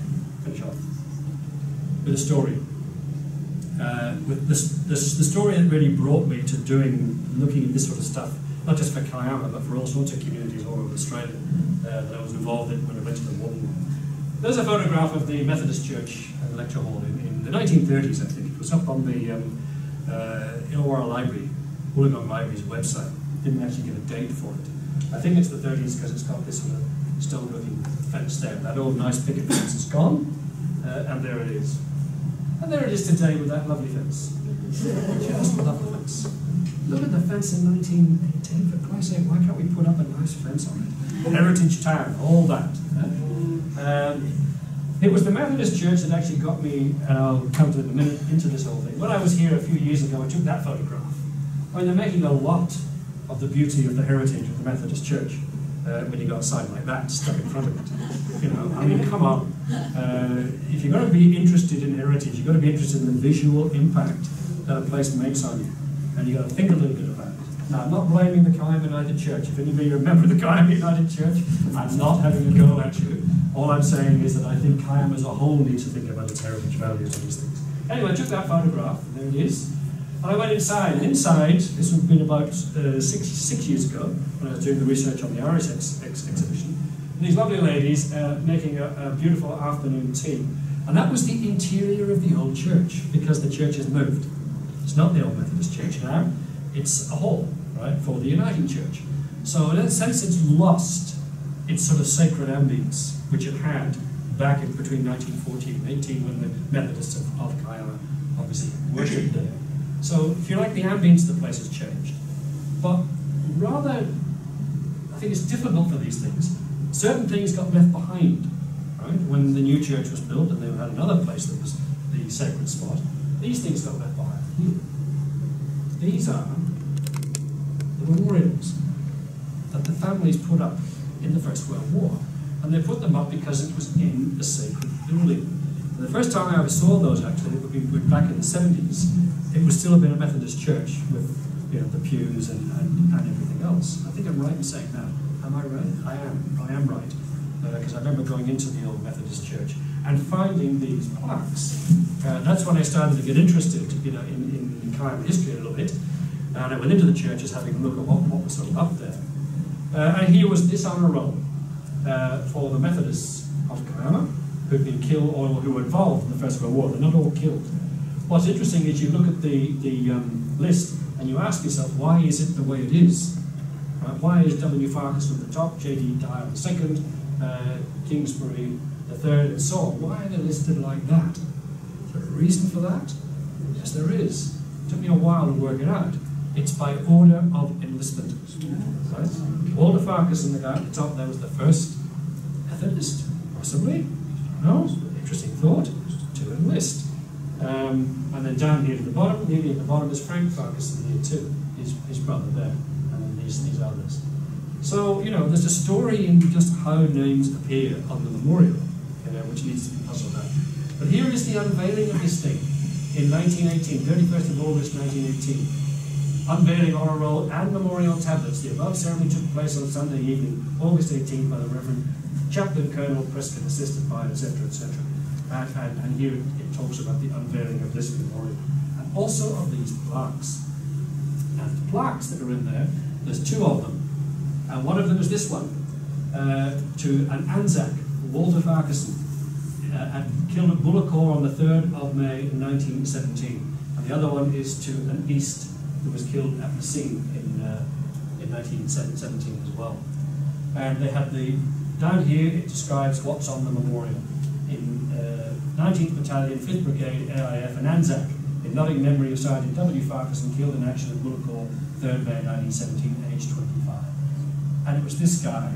finish off with a story. Uh, with this, this, the story that really brought me to doing, looking at this sort of stuff, not just for Kiama, but for all sorts of communities all over Australia uh, that I was involved in when I went to the Wollongong. There's a photograph of the Methodist Church and lecture hall in, in the nineteen thirties, I think. It was up on the um, uh, Illawarra Library, Wollongong Library's website. Didn't actually give a date for it. I think it's the thirties because it's got this sort of stone-looking fence there. That old nice picket fence is gone, uh, and there it is. And there it is today with that lovely fence. Just lovely fence. Look at the fence in nineteen eighteen, for Christ's sake, why can't we put up a nice fence on it? Heritage town, all that. Uh, um, it was the Methodist Church that actually got me, and I'll come to it in a minute, into this whole thing. When I was here a few years ago, I took that photograph. I mean, they're making a lot of the beauty of the heritage of the Methodist Church uh, when you got a sign like that stuck in front of it. You know, I mean, come on. Uh, if you're going to be interested in heritage, you've got to be interested in the visual impact that a place makes on you. And you've got to think a little bit about it. Now, I'm not blaming the Kiama United Church. If anybody remember the Kiama United Church, I'm not having a go at you. All I'm saying is that I think Kiama as a whole needs to think about its heritage values and these things. Anyway, I took that photograph, and there it is. And I went inside, and inside, this would have been about uh, six, six years ago, when I was doing the research on the Irish ex ex exhibition, and these lovely ladies uh, making a, a beautiful afternoon tea. And that was the interior of the old church, because the church has moved. It's not the old Methodist Church now, it's a hall, right, for the Uniting Church. So in that sense it's lost its sort of sacred ambience, which it had back in between nineteen fourteen and eighteen when the Methodists of, of Kiama obviously worshipped there. So if you like, the ambience of the place has changed. But rather, I think it's difficult for these things. Certain things got left behind, right? When the new church was built and they had another place that was the sacred spot, these things got left behind. These are the memorials that the families put up in the First World War. And they put them up because it was in the sacred building. And the first time I ever saw those, actually, it would be back in the seventies. It was still a bit of a Methodist church with, you know, the pews and, and, and everything else. I think I'm right in saying that. Am I right? I am. I am right. Because uh, I remember going into the old Methodist church and finding these plaques. Uh, that's when I started to get interested, you know, in, in, in Kiama history a little bit. And I went into the churches having a look at what, what was sort of up there. Uh, and here was this honor roll uh, for the Methodists of Kiama who'd been killed or who were involved in the First World War. They're not all killed. What's interesting is you look at the, the um, list and you ask yourself, why is it the way it is? Right? Why is W. Farkas at the top, J D. Dyer the second, uh, Kingsbury the third, and so on? Why are they listed like that? Is there a reason for that? Yes, there is. It took me a while to work it out. It's by order of enlistment. Right? Walter Farkas and the guy at the top there was the first Methodist, possibly. No, interesting thought to enlist. Um, and then down here at the bottom, nearly at the bottom is Frank Farkas in here too, his, his brother there, and then these, these others. So, you know, there's a story in just how names appear on the memorial, you know, which needs to be puzzled out. But here is the unveiling of this thing in nineteen eighteen, thirty-first of August nineteen eighteen. Unveiling honor roll and memorial tablets. The above ceremony took place on Sunday evening, August eighteenth, by the Reverend Chaplain Colonel Prescott, assisted by, et cetera, et cetera. And, and, and here it talks about the unveiling of this memorial, and also of these plaques. And the plaques that are in there, there's two of them, and one of them is this one, uh, to an Anzac, Walter Farquharson, uh, killed at Bulungar on the third of May nineteen seventeen. and the other one is to an East who was killed at Messine in, uh, in nineteen seventeen as well. And they had the, down here it describes what's on the memorial. In uh, nineteenth Battalion, fifth Brigade, A I F and Anzac, in loving memory of Sergeant W. Farquharson, killed in action at Wollongong, third May nineteen seventeen, aged twenty-five. And it was this guy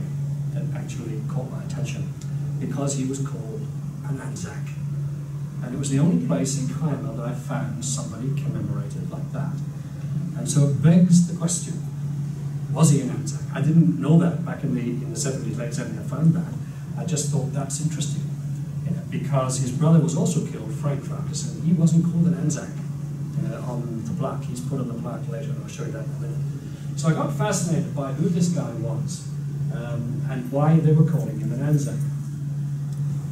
that actually caught my attention, because he was called an Anzac. And it was the only place in Kiama that I found somebody commemorated like that. And so it begs the question, was he an Anzac? I didn't know that back in the, in the seventies, late seventies, I found that. I just thought that's interesting, because his brother was also killed, Frank Farquharson. He wasn't called an Anzac uh, on the plaque. He's put on the plaque later, and I'll show you that in a minute. So I got fascinated by who this guy was um, and why they were calling him an Anzac.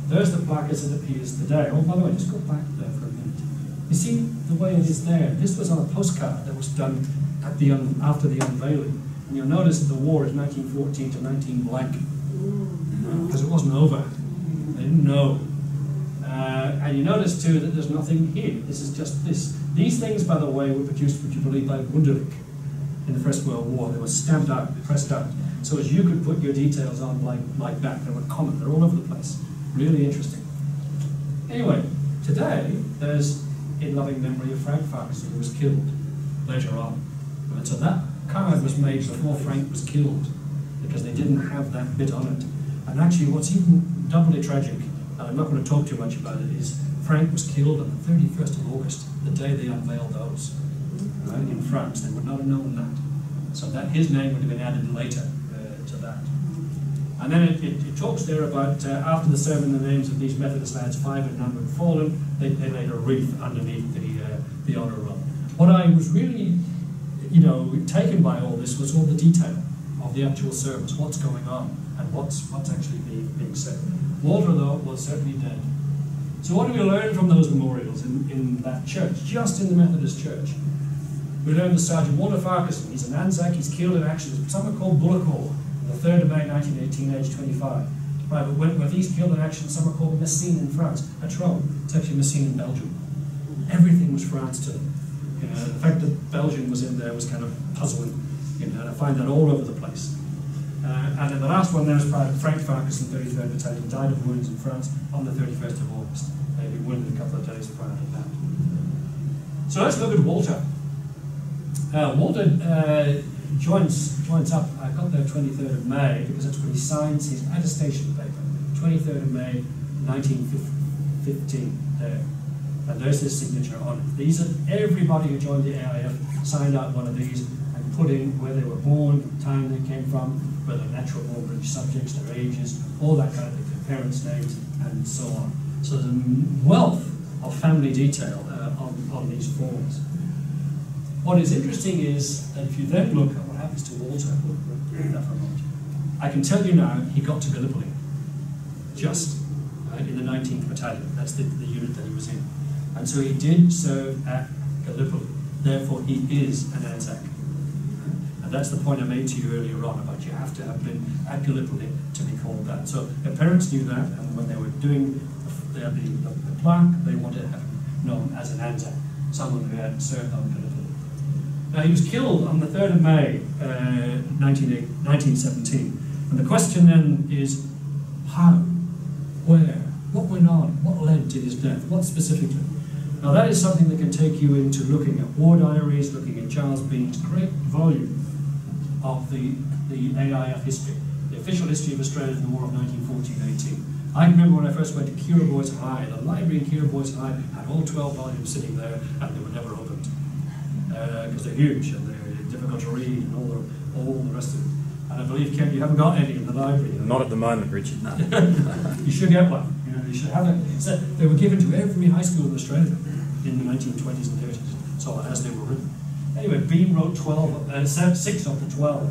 There's the plaque as it appears today. Oh, by the way, just go back there for a minute. You see the way it is there. This was on a postcard that was done at the un after the unveiling. And you'll notice that the war is nineteen fourteen to nineteen blank, because it wasn't over. They didn't know. Uh, and you notice too that there's nothing here. This is just this. These things, by the way, were produced, would you believe, by Wunderlich in the First World War. They were stamped out, pressed out, so as you could put your details on like, like that. They were common. They're all over the place. Really interesting. Anyway, today there's in loving memory of Frank Farquharson, who was killed later on. And so that card was made before Frank was killed, because they didn't have that bit on it. And actually, what's even doubly tragic, and I'm not going to talk too much about it, is Frank was killed on the thirty-first of August, the day they unveiled those. Right? In France, they would not have known that. So that his name would have been added later uh, to that. And then it, it, it talks there about, uh, after the sermon, the names of these Methodist lads, five in number, had fallen. They, they laid a wreath underneath the, uh, the honour roll. What I was really, you know, taken by all this was all the detail of the actual service, what's going on, and what's, what's actually being, being said. Walter, though, was certainly dead. So what do we learn from those memorials in, in that church, just in the Methodist church? We learned that Sergeant Walter Farquharson, he's an Anzac, he's killed in action, somewhere called Bullock Hall, on the third of May nineteen eighteen, age twenty-five. Private Wentworth, he's killed in action, somewhere called Messine in France, at Trove. It's actually Messine in Belgium. Everything was France to them. You know, the fact that Belgium was in there was kind of puzzling, you know, and I find that all over the place. Uh, and then the last one there is Private Frank Farquharson, thirty-third Battalion, died of wounds in France on the thirty-first of August. Uh, he wounded a couple of days prior to that. So let's look at Walter. Uh, Walter uh, joins, joins up, I got there twenty-third of May, because that's when he signs his attestation paper, twenty-third of May nineteen fifteen, there. And there's his signature on it. These are, everybody who joined the A I F signed out one of these and put in where they were born, the time they came from, whether natural or British subjects, their ages, all that kind of thing, their parents' names, and so on. So there's a wealth of family detail uh, on, on these forms. What is interesting is that if you then look at what happens to Walter, I can tell you now, he got to Gallipoli, just uh, in the nineteenth Battalion. That's the, the unit that he was in. And so he did serve at Gallipoli. Therefore, he is an Anzac. That's the point I made to you earlier on about you have to have been at Gallipoli to be called that. So their parents knew that, and when they were doing the, the, the, the plaque, they wanted to have known as an Anzac, someone who had served on Gallipoli. Now he was killed on the third of May, uh, nineteen seventeen. And the question then is, how, where, what went on, what led to his death, what specifically? Now that is something that can take you into looking at war diaries, looking at Charles Bean's great volume of the, the A I F history, the official history of Australia in the War of nineteen fourteen eighteen. I remember when I first went to Kiama Boys High, the library in Kiama Boys High had all twelve volumes sitting there, and they were never opened, because uh, they're huge and they're difficult to read and all the, all the rest of it. And I believe, Ken, you haven't got any in the library. Not know? At the moment, Richard, no. You should get one. You know, you should have it. So they were given to every high school in Australia in the nineteen twenties and thirties, so as they were written. Anyway, Bean wrote twelve, uh, six of the twelve,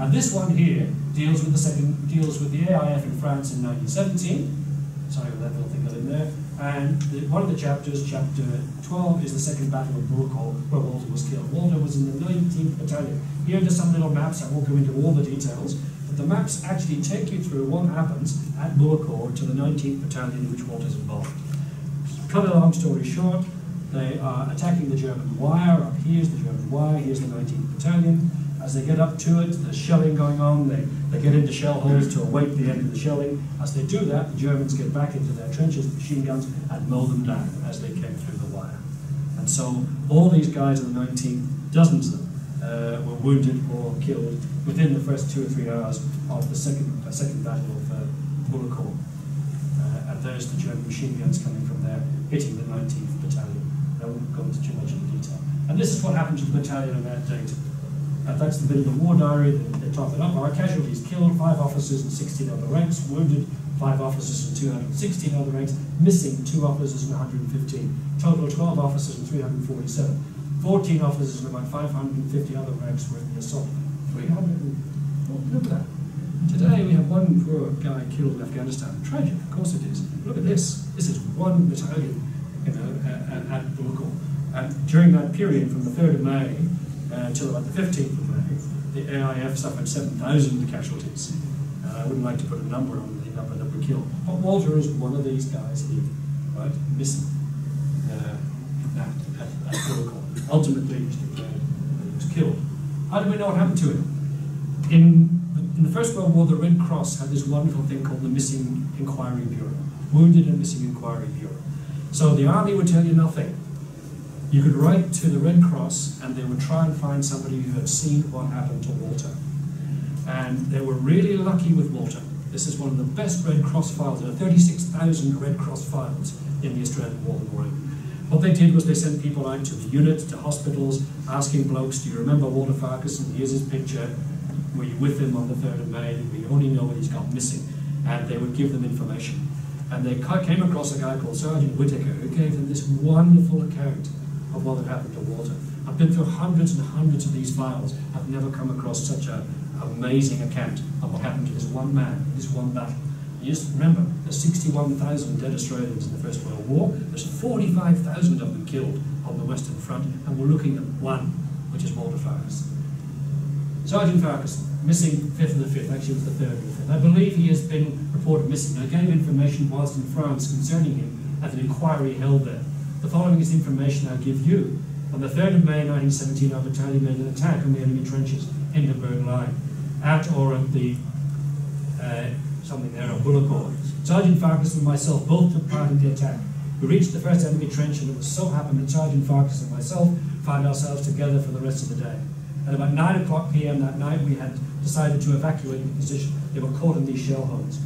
and this one here deals with the second, deals with the A I F in France in nineteen seventeen. Sorry, that little thing got in there. And the, one of the chapters, chapter twelve, is the Second Battle of Bullock Hall, where Walter was killed. Walter was in the nineteenth Battalion. Here are just some little maps. I won't go into all the details, but the maps actually take you through what happens at Bullock Hall to the nineteenth Battalion, in which Walter's involved. Cut a long story short. They are attacking the German wire. Up here's the German wire, here's the nineteenth Battalion. As they get up to it, there's shelling going on. They, they get into shell holes to await the end of the shelling. As they do that, the Germans get back into their trenches with machine guns and mow them down as they came through the wire. And so all these guys in the nineteenth, dozens of them, uh, were wounded or killed within the first two or three hours of the second, uh, second battle of uh, Wollongong. Uh, and there's the German machine guns coming from there, hitting the nineteenth Battalion. I won't go into too much in detail. And this is what happened to the battalion on that date. And that's the bit of the war diary that they top it up. Our casualties killed, five officers and sixteen other ranks, wounded, five officers and two hundred sixteen other ranks, missing two officers and one hundred fifteen, total twelve officers and three hundred forty-seven, fourteen officers and about five hundred fifty other ranks were in the assault. three hundred, oh, look at that. Today we have one poor guy killed in Afghanistan. Tragic, of course it is. Look at this. This is one battalion, you know, at, at Bulungar. And during that period, from the third of May, until uh, about the fifteenth of May, the A I F suffered seven thousand casualties. Uh, I wouldn't like to put a number on the number that were killed. But Walter is one of these guys here, right? Missing uh, at, at, at Wollongong. Ultimately, he was killed. How do we know what happened to him? In, in the First World War, the Red Cross had this wonderful thing called the Missing Inquiry Bureau, Wounded and Missing Inquiry Bureau. So the army would tell you nothing. You could write to the Red Cross and they would try and find somebody who had seen what happened to Walter. And they were really lucky with Walter. This is one of the best Red Cross files. There are thirty-six thousand Red Cross files in the Australian War Memorial. What they did was they sent people out to the units, to hospitals, asking blokes, do you remember Walter Farquharson? Here's his picture. Were you with him on the third of May? We only know what he's got missing. And they would give them information. And they came across a guy called Sergeant Whittaker who gave them this wonderful account of what had happened to Walter. I've been through hundreds and hundreds of these files. I've never come across such an amazing account of what happened to this one man, this one battle. You just remember, there's sixty-one thousand dead Australians in the First World War. There's forty-five thousand of them killed on the Western Front, and we're looking at one, which is Walter Farquharson. Sergeant Farquharson, missing fifth and the fifth, actually it was the third and the fifth. I believe he has been reported missing. I gave information whilst in France concerning him at an inquiry held there. The following is information I give you. On the third of May nineteen seventeen, our battalion made an attack on the enemy trenches in the Hindenburg Line, at or at the, uh, something there, at Wollongong. Sergeant Farquharson and myself both took part in the attack. We reached the first enemy trench and it was so happened that Sergeant Farquharson and myself found ourselves together for the rest of the day. At about nine o'clock p m that night, we had decided to evacuate the position. They were caught in these shell holes.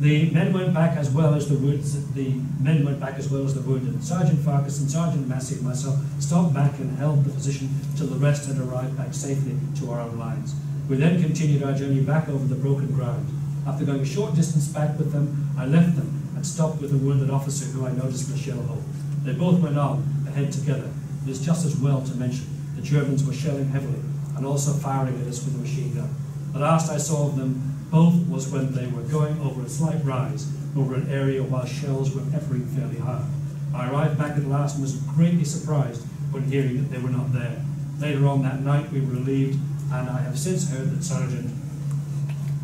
The men went back as well as the wounds. The men went back as well as the wounded. Sergeant Farquharson, Sergeant Massey, and myself stopped back and held the position till the rest had arrived back safely to our own lines. We then continued our journey back over the broken ground. After going a short distance back with them, I left them and stopped with a wounded officer who I noticed in a shell hole. They both went on ahead together. It is just as well to mention the Germans were shelling heavily and also firing at us with a machine gun. The last I saw of them both was when they were going over a slight rise over an area while shells were peppering fairly hard. I arrived back at last and was greatly surprised when hearing that they were not there. Later on that night we were relieved, and I have since heard that Sergeant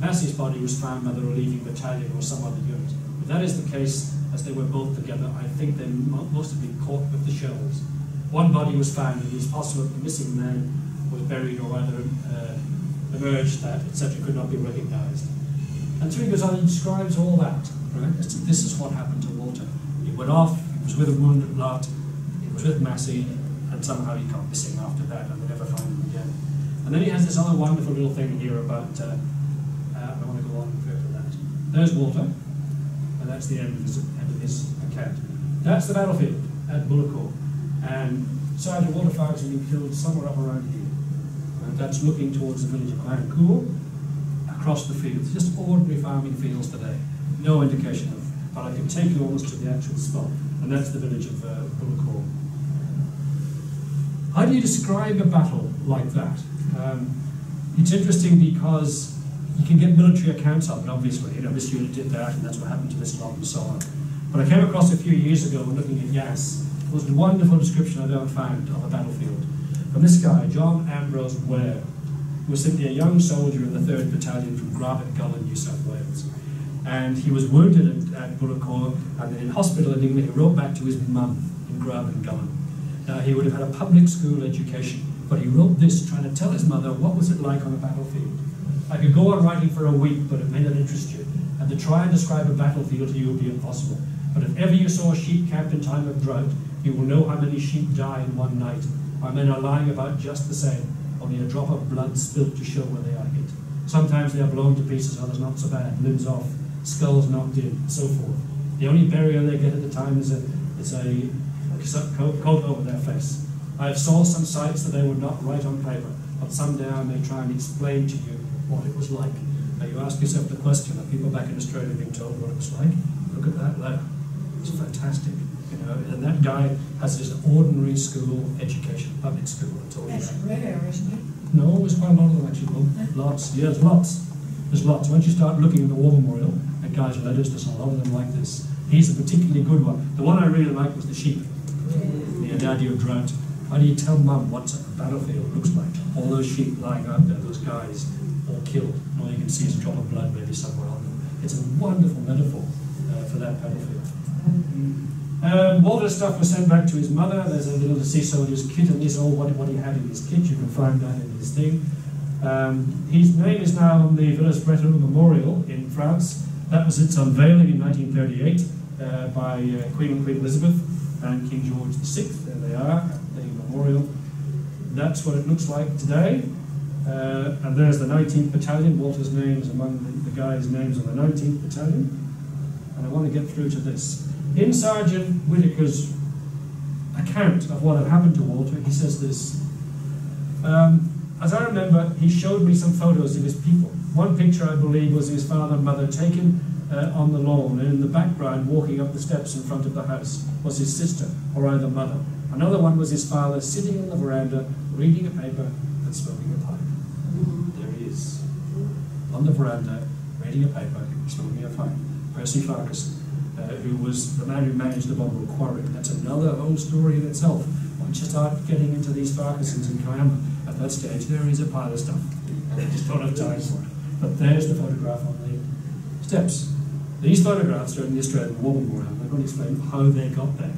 Massey's body was found by the relieving battalion or some other unit. If that is the case, as they were both together, I think they must have been caught with the shells. One body was found, and it is possible that the missing man was buried or either uh, emerged that, et cetera, could not be recognised. And so he goes on and describes all that, right? So this is what happened to Walter. He went off, he was with a wounded lot, he was with Massey, and somehow he got missing after that, and they never found him again. And then he has this other wonderful little thing here about, uh, uh, I want to go on and further that. There's Walter, and that's the end of his, end of his account. That's the battlefield at Wollongong, and Sergeant Walter Farquharson has been killed somewhere up around here. That's looking towards the village of Gallipoli, across the fields, just ordinary farming fields today. No indication of, but I can take you almost to the actual spot, and that's the village of uh, Bulungar. How do you describe a battle like that? Um, it's interesting because you can get military accounts of it, obviously. You know, this unit did that, and that's what happened to this lot, and so on. But I came across a few years ago when looking at Yass, the most wonderful description I've ever found of a battlefield. And this guy, John Ambrose Ware, who was simply a young soldier in the third Battalion from Grabbit Gull in New South Wales. And he was wounded at, at Wollongong, and in hospital in England, he wrote back to his mum in Grabbit Gull. Uh, he would have had a public school education, but he wrote this trying to tell his mother what was it like on the battlefield. I could go on writing for a week, but it may not interest you, and to try and describe a battlefield to you would be impossible. But if ever you saw sheep camped in time of drought, you will know how many sheep die in one night. Our men are lying about just the same, only a drop of blood spilled to show where they are hit. Sometimes they are blown to pieces, others not so bad, limbs off, skulls knocked in, and so forth. The only burial they get at the time is a, is a coat over their face. I have saw some sights that I would not write on paper, but someday I may try and explain to you what it was like. Now you ask yourself the question, are people back in Australia being told what it was like? Look at that letter. It's fantastic. You know, and that guy has his ordinary school education, public school. That's rare, isn't it? No, there's quite a lot of them actually. Well, lots, yeah, there's lots. There's lots. Once you start looking at the War Memorial and guys' letters, there's a lot of them like this. He's a particularly good one. The one I really liked was the sheep. Yeah. The idea of drought. How do you tell mum what a battlefield looks like? All those sheep lying out there, those guys, all killed. And all you can see is a drop of blood maybe somewhere on them. It's a wonderful metaphor uh, for that battlefield. Um, Walter's stuff was sent back to his mother. There's a little deceased soldier's kit, and this is all what, what he had in his kit. You can find that in his thing. Um, his name is now on the Villers-Bretton Memorial in France. That was its unveiling in nineteen thirty-eight uh, by uh, Queen and Queen Elizabeth and King George the sixth. There they are at the memorial. That's what it looks like today. Uh, and there's the nineteenth Battalion. Walter's name is among the, the guys' names on the nineteenth Battalion. And I want to get through to this. In Sergeant Whitaker's account of what had happened to Walter, he says this. Um, As I remember, he showed me some photos of his people. One picture, I believe, was his father and mother taken uh, on the lawn, and in the background, walking up the steps in front of the house, was his sister, or either mother. Another one was his father sitting on the veranda, reading a paper and smoking a pipe. There he is, on the veranda, reading a paper, smoking a pipe. Percy Farkas, uh, who was the man who managed the Bovril Quarry. That's another whole story in itself. Once you start getting into these Farkasons in Kiama, at that stage, there is a pile of stuff. I just don't have time for it. But there's the photograph on the steps. These photographs are in the Australian War Memorial. I'm going to explain how they got there.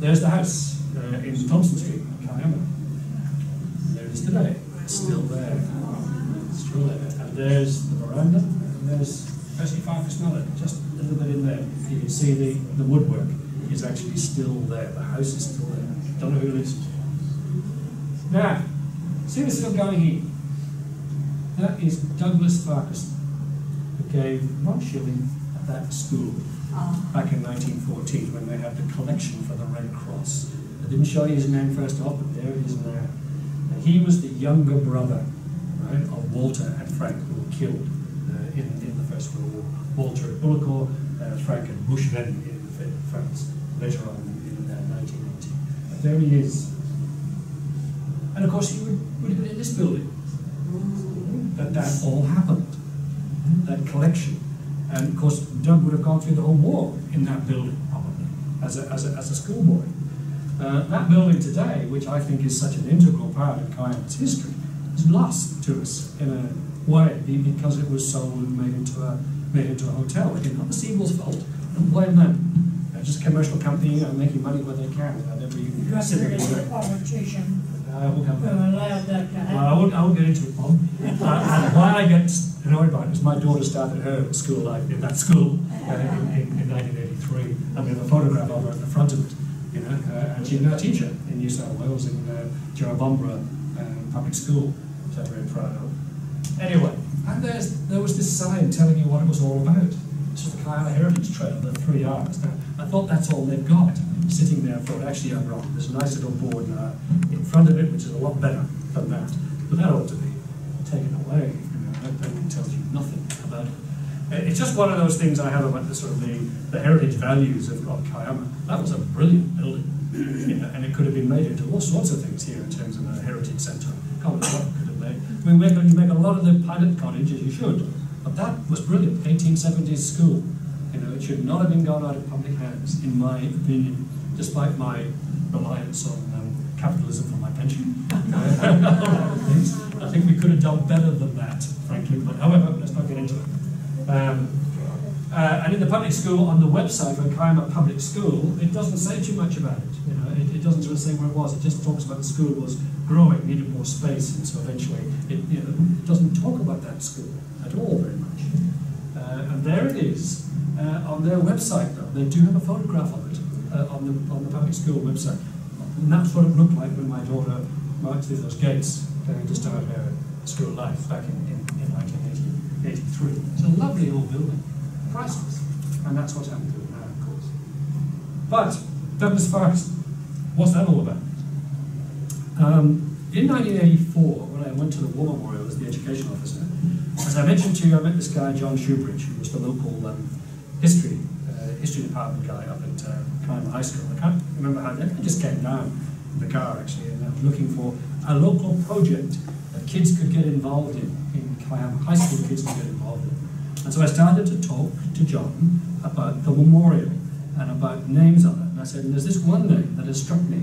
There's the house uh, in Thompson Street, Kiama. There it is today. It's still there. It's still there. And there's the veranda. And there's Percy Farkas Mallard, just a little bit in there. You can see the, the woodwork is actually still there. The house is still there. Don't know who lives. Now, see this little guy here? That is Douglas Farkas, who gave one shilling at that school back in nineteen fourteen when they had the collection for the Red Cross. I didn't show you his name first off, but there it is now. And he was the younger brother, right, of Walter and Frank, who were killed uh, in, in the First World War. Walter at Bulungar, uh, Frank at Bushven in France, later on in uh, nineteen eighty. But there he is. And of course he would, would have been in this building. But that all happened, that collection. And of course Doug would have gone through the whole war in that building, probably, as a, as a, as a schoolboy. Uh, that building today, which I think is such an integral part of Kiama's history, is lost to us in a way because it was sold and made into a, made into a hotel. Again, not the Seaball's fault, don't blame them. They're just a commercial company, you know, making money where they can. Every I will come back. Well, I won't, I won't get into it, Bob. Uh, and why I get annoyed about it is my daughter started her school life in that school uh, in, in, in nineteen eighty-three. I mean, a photograph of her at the front of it, you know. Uh, and she's now a teacher in New South Wales in uh, Gerringong uh, Public School, which I'm very proud of. Anyway, and there's, there was this sign telling you what it was all about. This was the Kiama Heritage Trail, the three R's. Now, I thought that's all they've got. Sitting there for it. Actually, I'm wrong. There's a nice little board uh, in front of it, which is a lot better than that. But that ought to be taken away. You know, that, that tells you nothing about it. It's just one of those things I have about the sort of the, the heritage values of, of Kiama. That was a brilliant building, you know, and it could have been made into all sorts of things here in terms of a heritage centre. Common what could have made. I mean, make, you make a lot of the pilot cottages, you should. But that was brilliant. eighteen seventies school. You know, it should not have been gone out of public hands, in my opinion, despite my reliance on um, capitalism for my pension. I think we could have done better than that, frankly. But however, let's not get into it. Um, Uh, and in the public school, on the website for Kiama Public School, it doesn't say too much about it. You know, it, it doesn't sort of say where it was. It just talks about the school was growing, needed more space, and so eventually it, you know, it doesn't talk about that school at all very much. Uh, and there it is uh, on their website, though. They do have a photograph of it uh, on the on the public school website. And that's what it looked like when my daughter marched through those gates going to start her school life back in, in, in nineteen eighty-three. It's a lovely old building. Priceless, and that's what's happened to it now, of course. But Douglas Forest, what's that all about? Um, in nineteen eighty-four, when I went to the War Memorial as the education officer, as I mentioned to you, I met this guy John Shoebridge, who was the local um, history uh, history department guy up at uh, Kiama High School. I can't remember how that. I just came down in the car actually, and I was looking for a local project that kids could get involved in in Kiama High School. Kids could get involved in. And so I started to talk to John about the memorial and about names on it. And I said, and there's this one name that has struck me,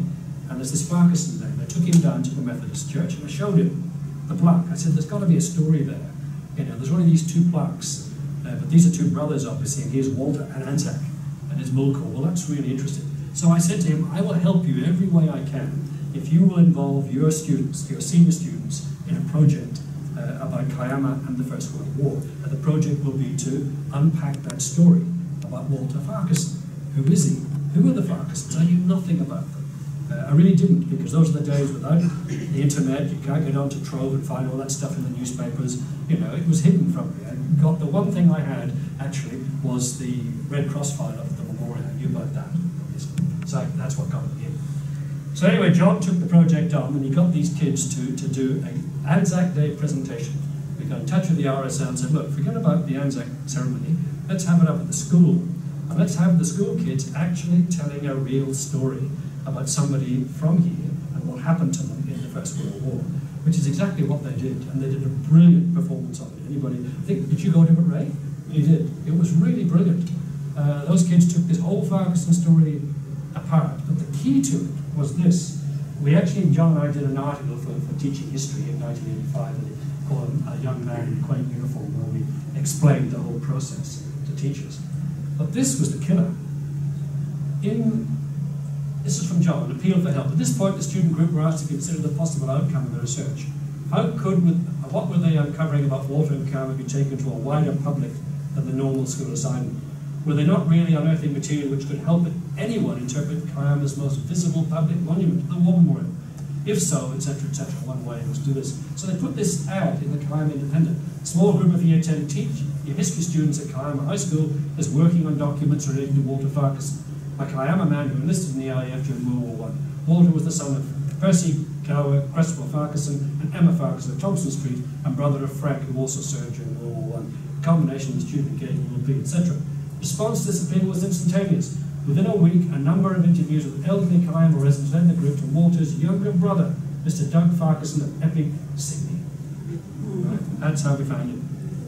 and there's this Farquharson name. I took him down to the Methodist Church, and I showed him the plaque. I said, there's got to be a story there. You know, there's only these two plaques, uh, but these are two brothers, obviously, and here's Walter and Anzac, and it's Mulcair. Well, that's really interesting. So I said to him, I will help you in every way I can if you will involve your students, your senior students, in a project Uh, about Kiama and the First World War. And the project will be to unpack that story about Walter Farquharson. Who is he? Who are the Farquharsons? I knew nothing about them. Uh, I really didn't, because those are the days without the internet. You can't get onto Trove and find all that stuff in the newspapers. You know, it was hidden from me. I got the one thing I had, actually, was the Red Cross file of the memorial. I knew about that, obviously. So that's what got me in. So anyway, John took the project on, and he got these kids to, to do an Anzac Day presentation. We got in touch with the R S L and said, look, forget about the Anzac ceremony, let's have it up at the school. And let's have the school kids actually telling a real story about somebody from here and what happened to them in the First World War, which is exactly what they did. And they did a brilliant performance of it. Anybody, I think, did you go to it, Ray? You did. It was really brilliant. Uh, those kids took this whole Farquharson story apart, but the key to it was this. We actually, John and I did an article for, for teaching history in nineteen eighty-five, and called A Young Man in a Quaint Uniform, where we explained the whole process to teachers. But this was the killer. In, this is from John, an appeal for help. At this point, the student group were asked to consider the possible outcome of the research. How could, with, what were they uncovering about water and Kiama be taken to a wider public than the normal school assignment? Were they not really unearthing material which could help anyone interpret Kiama's most visible public monument, the War Memorial? If so, et cetera, et cetera, one way was to do this. So they put this ad in the Kiama Independent. A small group of year ten teach your history students at Kiama High School is working on documents relating to Walter Farquharson, a Kiama man who enlisted in the R A F during World War One. Walter was the son of Percy Gower, Cresswell Farquharson, and Emma Farquharson of Thompson Street, and brother of Frank, who also served during World War One. The culmination of the student engagement will be, et cetera. Response to this appeal was instantaneous. Within a week, a number of interviews with elderly Kiama residents led the group to Walter's younger brother, Mister Doug Farquharson of Epic, Sydney. Right, that's how we found him.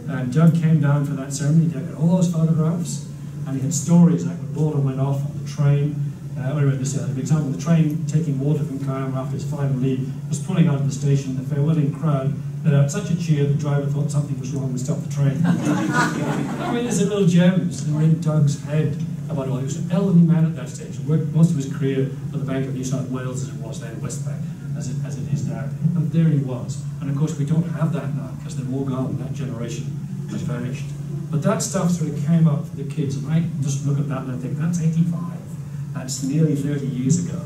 And Doug came down for that ceremony. Doug had all those photographs, and he had stories like when Walter went off on the train. Uh, I read this earlier. For example, the train taking Walter from Kiama after his final leave was pulling out of the station. The farewelling crowd let out such a cheer the driver thought something was wrong and stopped the train. I mean, there's a little gems that were in Doug's head about all. He was an elderly man at that stage. He worked most of his career for the Bank of New South Wales as it was then, Westpac, as it, as it is now. And there he was. And of course, we don't have that now because they're all gone. That generation has vanished. But that stuff sort of came up for the kids. And I just look at that and I think, that's eighty-five. That's nearly thirty years ago.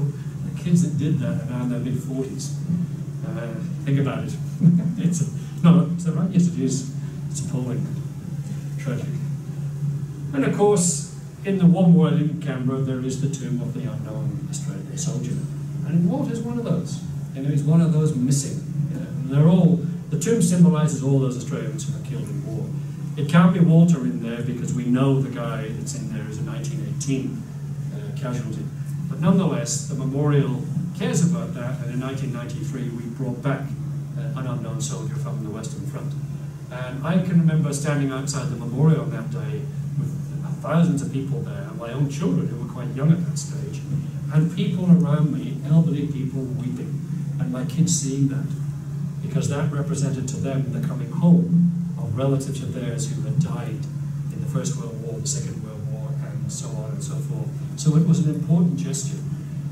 The kids that did that are now in their mid forties. Uh, think about it. It's a, no, is that right? Yes, it is. It's appalling. Tragic. And of course, in the War Memorial in Canberra, there is the tomb of the unknown Australian soldier. And Walter's one of those. You know, he's one of those missing. You know, and they're all, the tomb symbolises all those Australians who were killed in war. It can't be Walter in there because we know the guy that's in there is a nineteen eighteen uh, casualty. But nonetheless, the memorial cares about that, and in nineteen ninety-three we brought back uh, an unknown soldier from the Western Front. And I can remember standing outside the memorial on that day with thousands of people there, my own children who were quite young at that stage, and people around me, elderly people weeping, and my kids seeing that, because that represented to them the coming home of relatives of theirs who had died in the First World War, the Second World War, and so on and so forth. So it was an important gesture.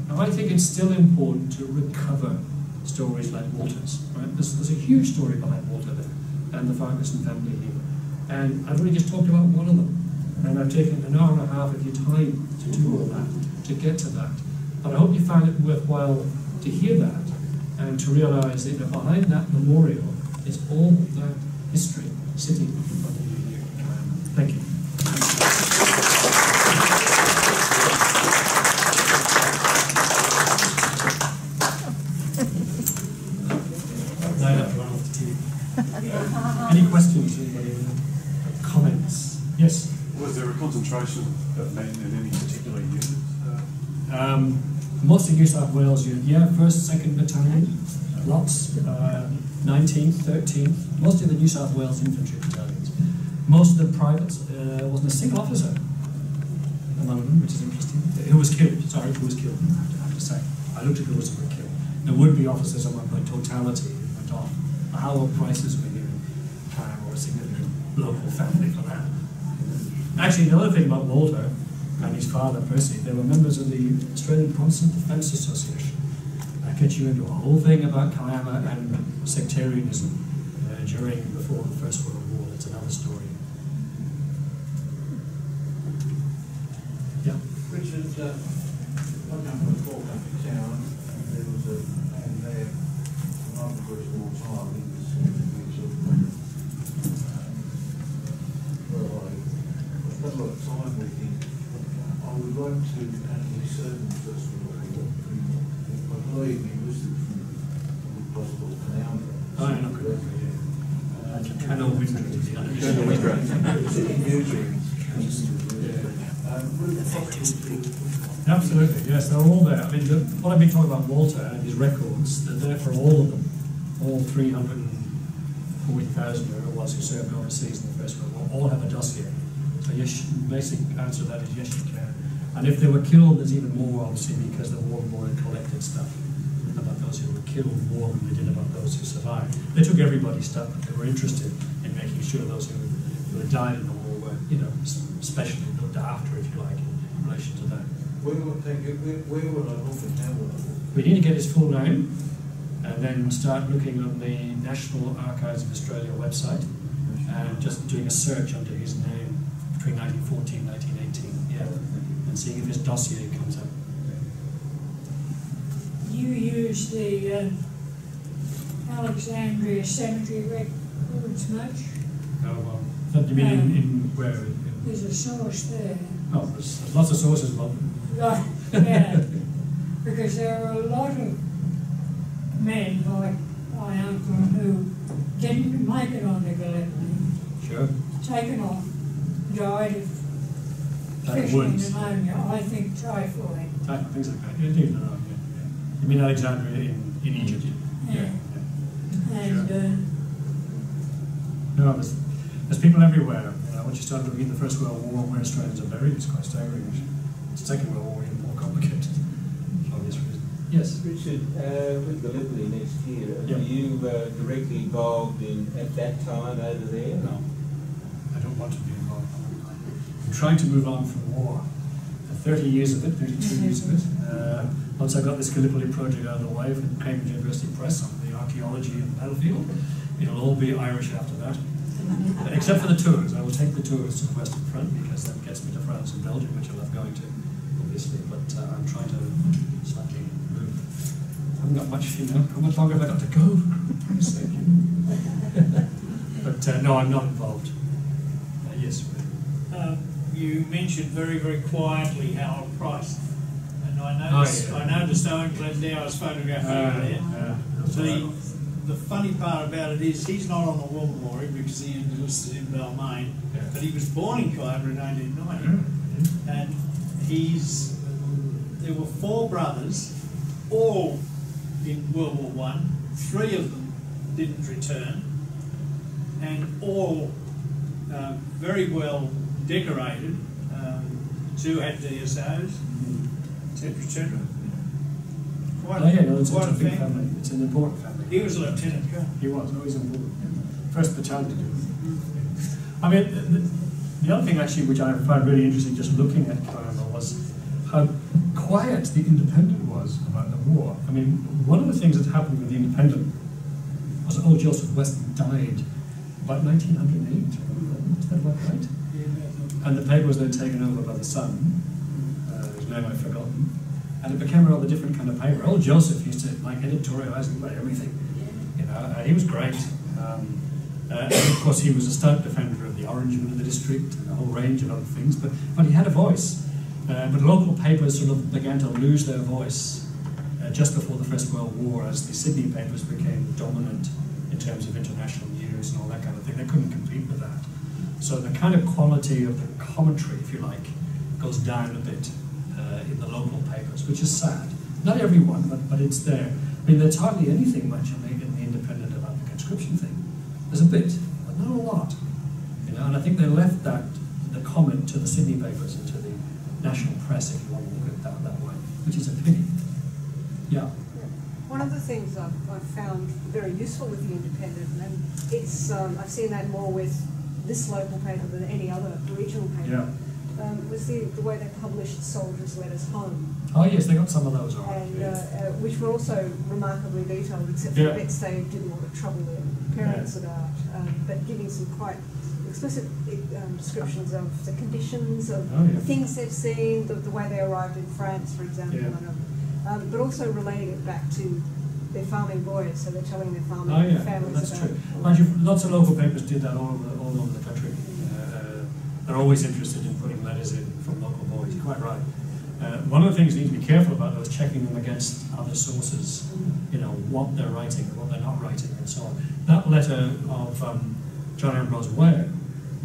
Now I think it's still important to recover stories like Walter's, right? There's, there's a huge story behind Walter there, and the Farquharson family here. And I've only just talked about one of them. And I've taken an hour and a half of your time to do all that, to get to that. But I hope you find it worthwhile to hear that and to realise that behind that memorial is all that history sitting in front of you here. Thank you. I'd have to run off the team. Any questions, anybody? Comments? Yes? Was there a concentration of men in any particular unit? Um, mostly New South Wales unit, yeah, first, second Battalion, lots, uh, nineteenth, thirteenth, mostly the New South Wales Infantry Battalions. Most of the privates, uh, wasn't a single officer among them, which is interesting, who was killed, sorry, who was killed, I have to say. I looked at who was killed. There would be officers among the totality who went off. Our prices were here in Kiama, or a significant local family for that. Actually, another thing about Walter and his father, Percy, they were members of the Australian Protestant Defence Association. That gets you into a whole thing about Kiama and sectarianism uh, during and before the First World War. That's another story. Yeah? Richard, uh, one number of called up in town, and there was a man there, after the First World War, he was a couple of time with him. I would like to actually serve in the First World War. I believe he was the possible clown. Oh, yeah, not good. Colonel Windred. Absolutely, yes, they're all there. I mean, the, what I've been talking about Walter and his records, they're there for all of them. All three hundred forty thousand who it was who served overseas in the First World War, all have a dossier. So yes, the basic answer to that is yes, you can. And if they were killed, there's even more, obviously, because the war memorial collected stuff about those who were killed more than they did about those who survived. They took everybody's stuff, but they were interested in making sure those who, who had died in the war were, you know, especially looked after, if you like, in relation to that. Where would I look and how would I look? We need to get his full name, and then start looking on the National Archives of Australia website, and just doing a search under his name between nineteen fourteen and nineteen eighteen, yeah. And seeing if his dossier comes up. You use the uh, Alexandria Cemetery records much? Oh, well. That you mean um, in, in where? In, there's a source there. Oh, there's, there's lots of sources, Bob. Right, yeah. Because there were a lot of men like my uncle who didn't make it on the Gallipoli. Sure. Taken off. Died of fishing pneumonia, I think typhoid. Typhoid, things like that. You, do know, yeah, yeah. You mean Alexandria in, in Egypt? Yeah. yeah. yeah. And, sure. uh, no, there's, there's people everywhere. You know, once you start looking at the First World War, where Australians are buried, it's quite staggering. It's the Second World War, even more complicated, for obvious reasons. Yes? Richard, uh, with Gallipoli next year, yep. Were you uh, directly involved in at that time over there? No. I don't want to be. Trying to move on from war. thirty years of it, thirty-two years of it. Uh, once I got this Gallipoli project out of the way from Cambridge University Press on the archaeology of the battlefield, it'll all be Irish after that. Except for the tours. I will take the tours to the Western Front because that gets me to France and Belgium, which I love going to, obviously, but uh, I'm trying to slightly move. I haven't got much, you know, how much longer have I got to go? But uh, no, I'm not involved. Uh, yes, uh, you mentioned very, very quietly Harold Price, and I noticed, oh, yeah. I noticed Owen Glendower was photographing uh, there. Uh, the, the funny part about it is he's not on the war memorial because he enlisted in Balmain, yeah. But he was born in Kiama in eighteen ninety, mm-hmm. And he's there were four brothers, all in World War One. Three of them didn't return, and all uh, very well. Decorated, um, two had D S Os, et cetera, et cetera. Quite, oh, yeah, no, it's quite a big family. family. It's an important family. He was a lieutenant colonel. He was always important. Yeah. First battalion to do. Mm-hmm. I mean, The other thing actually which I found really interesting just looking at Kiama was how quiet the Independent was about the war. I mean, one of the things that happened with the Independent was that old Joseph Weston died about nineteen oh eight. Is that about right? And the paper was then taken over by the Sun, uh, whose name I've forgotten, and it became a rather different kind of paper. Old Joseph used to like editorialise about everything. You know, uh, he was great. Um, Uh, and of course, he was a stout defender of the Orangemen of the district and a whole range of other things, but, but he had a voice. Uh, but local papers sort of began to lose their voice uh, just before the First World War, as the Sydney papers became dominant in terms of international news and all that kind of thing. They couldn't compete with that. So the kind of quality of the commentary, if you like, goes down a bit uh, in the local papers, which is sad. Not everyone, but, but it's there. I mean, there's hardly anything much in the, in the Independent about the conscription thing. There's a bit, but not a lot, you know. And I think they left that the comment to the Sydney papers and to the national press, if you want to look at that that way, which is a pity. Yeah. yeah. One of the things I've, I've found very useful with the Independent, and it's um, I've seen that more with this local paper than any other regional paper, yeah. um, was the, the way they published soldiers' letters home. Oh yes, they got some of those. And uh, uh, which were also remarkably detailed, except for yeah. the bits they didn't want to trouble them. Parents yeah. about, um, but giving some quite explicit um, descriptions of the conditions, of oh, yeah. the things they've seen, the, the way they arrived in France, for example, yeah. and, um, but also relating it back to their farming boys, so they're telling their farming oh, yeah. families that's about... That's true. Lots of local papers did that all over, all over the country. Uh, they're always interested in putting letters in from local boys, you're quite right. Uh, one of the things you need to be careful about is checking them against other sources, you know, what they're writing and what they're not writing and so on. That letter of um, John Ambrose Ware,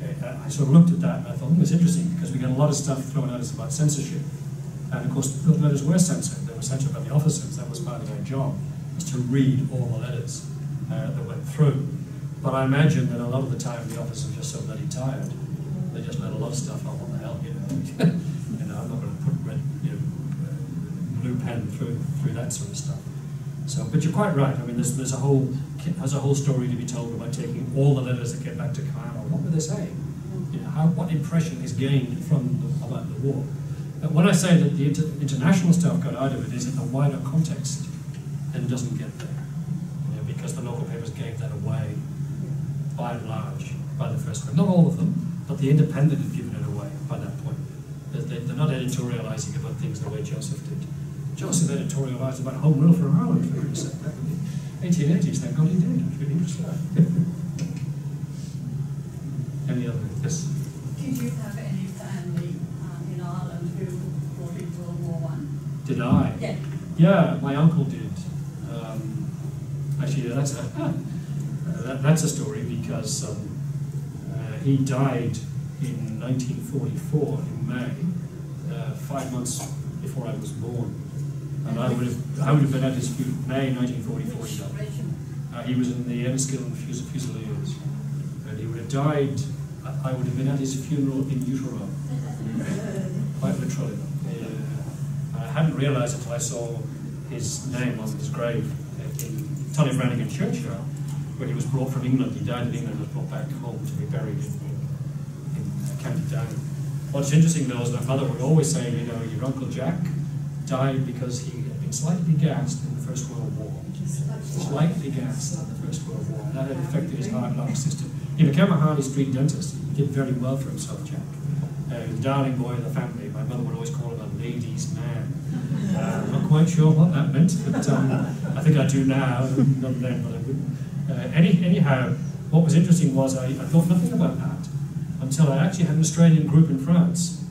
uh, I sort of looked at that and I thought, oh, it's interesting because we get a lot of stuff thrown at us about censorship. And of course, the letters were censored. They were censored by the officers. That was part of their job, was to read all the letters uh, that went through. But I imagine that a lot of the time the officers are just so bloody tired. They just let a lot of stuff out. What the hell, you know? You know, I'm not going to put red, you know, blue pen through through that sort of stuff. So, but you're quite right. I mean, there's there's a whole has a whole story to be told about taking all the letters that get back to Kiama. What were they saying? You know, how what impression is gained from the, about the war? But when I say that the inter international stuff got out of it, is in the wider context, and it doesn't get there, you know, because the local papers gave that away by and large by the First World. Not all of them, but the Independent had given it away by that point. They're not editorializing about things the way Joseph did. Joseph editorialized about home rule for Ireland, for goodness sake, back in the eighteen eighties. Thank God he did. It's really interesting. Any other? Yes? Did you have any family um, in Ireland who fought in World War One? Did I? Yeah. Yeah, my uncle did. Um, actually, that's a, uh, that, that's a story because um, uh, he died in nineteen forty-four in May, uh, five months before I was born, and I would have I would have been at his funeral, May nineteen forty-four. Uh, he was in the Enniskillen Fusiliers, and he would have died. I would have been at his funeral in utero, quite literally. Uh, I hadn't realised until I saw his name on his grave in Tully Brannigan Churchyard, when he was brought from England. He died in England and was brought back home to be buried in. Down. What's interesting though is my mother would always say, you know, your Uncle Jack died because he had been slightly gassed in the First World War. Slightly gassed in the First World War. And that had affected his heart and lung system. He became a Harley Street dentist. He did very well for himself, Jack. Uh, he was a darling boy of the family. My mother would always call him a ladies' man. Uh, I'm not quite sure what that meant, but um, I think I do now. Not then, but I wouldn't. Uh, any, anyhow, what was interesting was I, I thought nothing about that. Until I actually had an Australian group in France.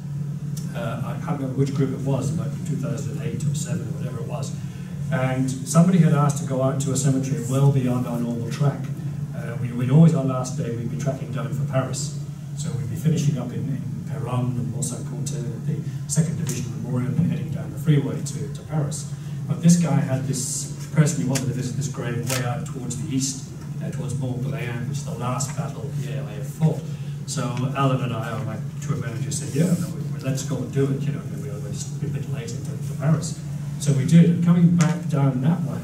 Uh, I can't remember which group it was, like two thousand eight or seven or whatever it was. And somebody had asked to go out to a cemetery well beyond our normal track. Uh, we, we'd always, our last day, we'd be tracking down for Paris. So we'd be finishing up in, in Peronne and Mont-Saint-Quentin at the second Division Memorial and heading down the freeway to, to Paris. But this guy had this, person who wanted to visit this grave way out towards the east, uh, towards Mont-Belayan, which is the last battle yeah, I have fought. So Alan and I, our my tour manager, said, "Yeah, no, we, we, let's go and do it." You know, we were just a bit late into Paris, so we did. And coming back down that way,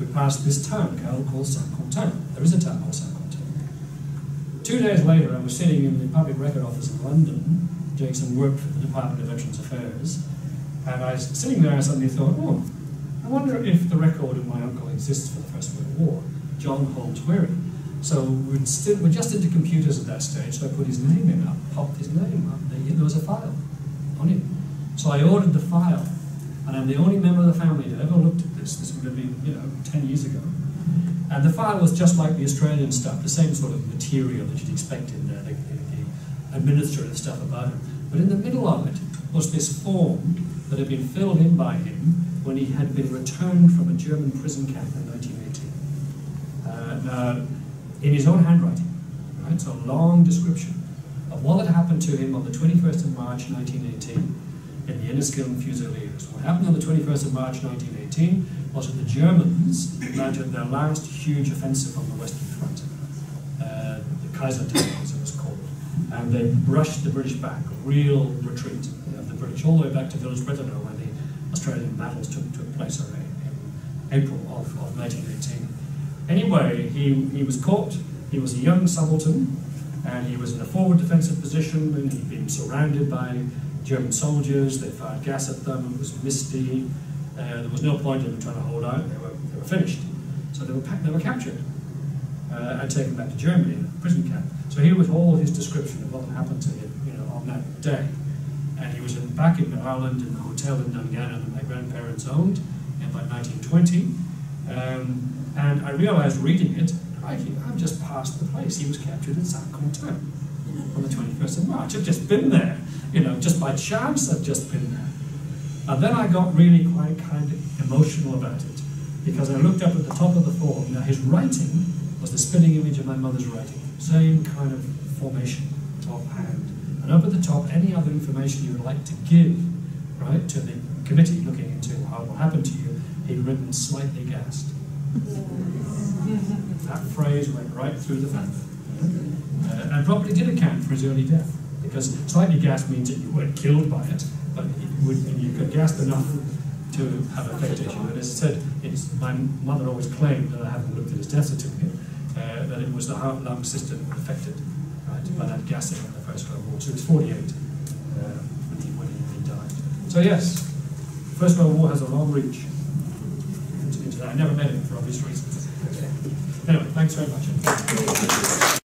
we passed this town called Saint-Quentin. There is a town called Saint-Quentin, Two days later, I was sitting in the Public Record Office in London, doing some work for the Department of Veterans Affairs, and I was sitting there and I suddenly thought, oh, I wonder if the record of my uncle exists for the First World War, John Holdsworthy. So we'd still, we're just into computers at that stage, so I put his name in, I popped his name up, there was a file on it. So I ordered the file, and I'm the only member of the family that ever looked at this. This would have been, you know, ten years ago. And the file was just like the Australian stuff, the same sort of material that you'd expect in there, the, the, the administrative stuff about it. But in the middle of it was this form that had been filled in by him when he had been returned from a German prison camp in nineteen eighteen. Uh, now, in his own handwriting, right? So a long description of what had happened to him on the twenty-first of March nineteen eighteen in the Enniskillen Fusiliers. What happened on the twenty-first of March nineteen eighteen was that the Germans mounted their last huge offensive on the Western Front, uh, the Kaisertag as it was called, and they brushed the British back, a real retreat of the British, all the way back to Villers-Brettoneux where the Australian battles took, took place already in April of, of nineteen eighteen. Anyway, he, he was caught, he was a young subaltern, and he was in a forward defensive position, and he'd been surrounded by German soldiers, they fired gas at them, it was misty, uh, there was no point in them trying to hold out, they were, they were finished. So they were, they were captured uh, and taken back to Germany in a prison camp. So here was all his description of what happened to him, you know, on that day. And he was in, back in Ireland in the hotel in Dungannon that my grandparents owned and by nineteen twenty. Um, And I realised reading it, crikey, I've just passed the place. He was captured in Saint-Quentin on the twenty-first of March. I've just been there, you know, just by chance I've just been there. And then I got really quite kind of emotional about it because I looked up at the top of the form. Now his writing was the spinning image of my mother's writing, same kind of formation, top hand. And up at the top, any other information you would like to give, right, to the committee looking into how it will happen to you, he'd written slightly gassed. That phrase went right through the family, uh, and probably did account for his early death, because slightly gassed means that you weren't killed by it, but it would, you got gassed enough to have affected you. And as I said, it's, my mother always claimed that I haven't looked at his death certificate, uh, that it was the heart lung system that was affected, right, by that gassing in the First World War. So he was forty-eight uh, when, he, when he died. So yes, the First World War has a long reach. I never met him for obvious reasons. Anyway, thanks very much.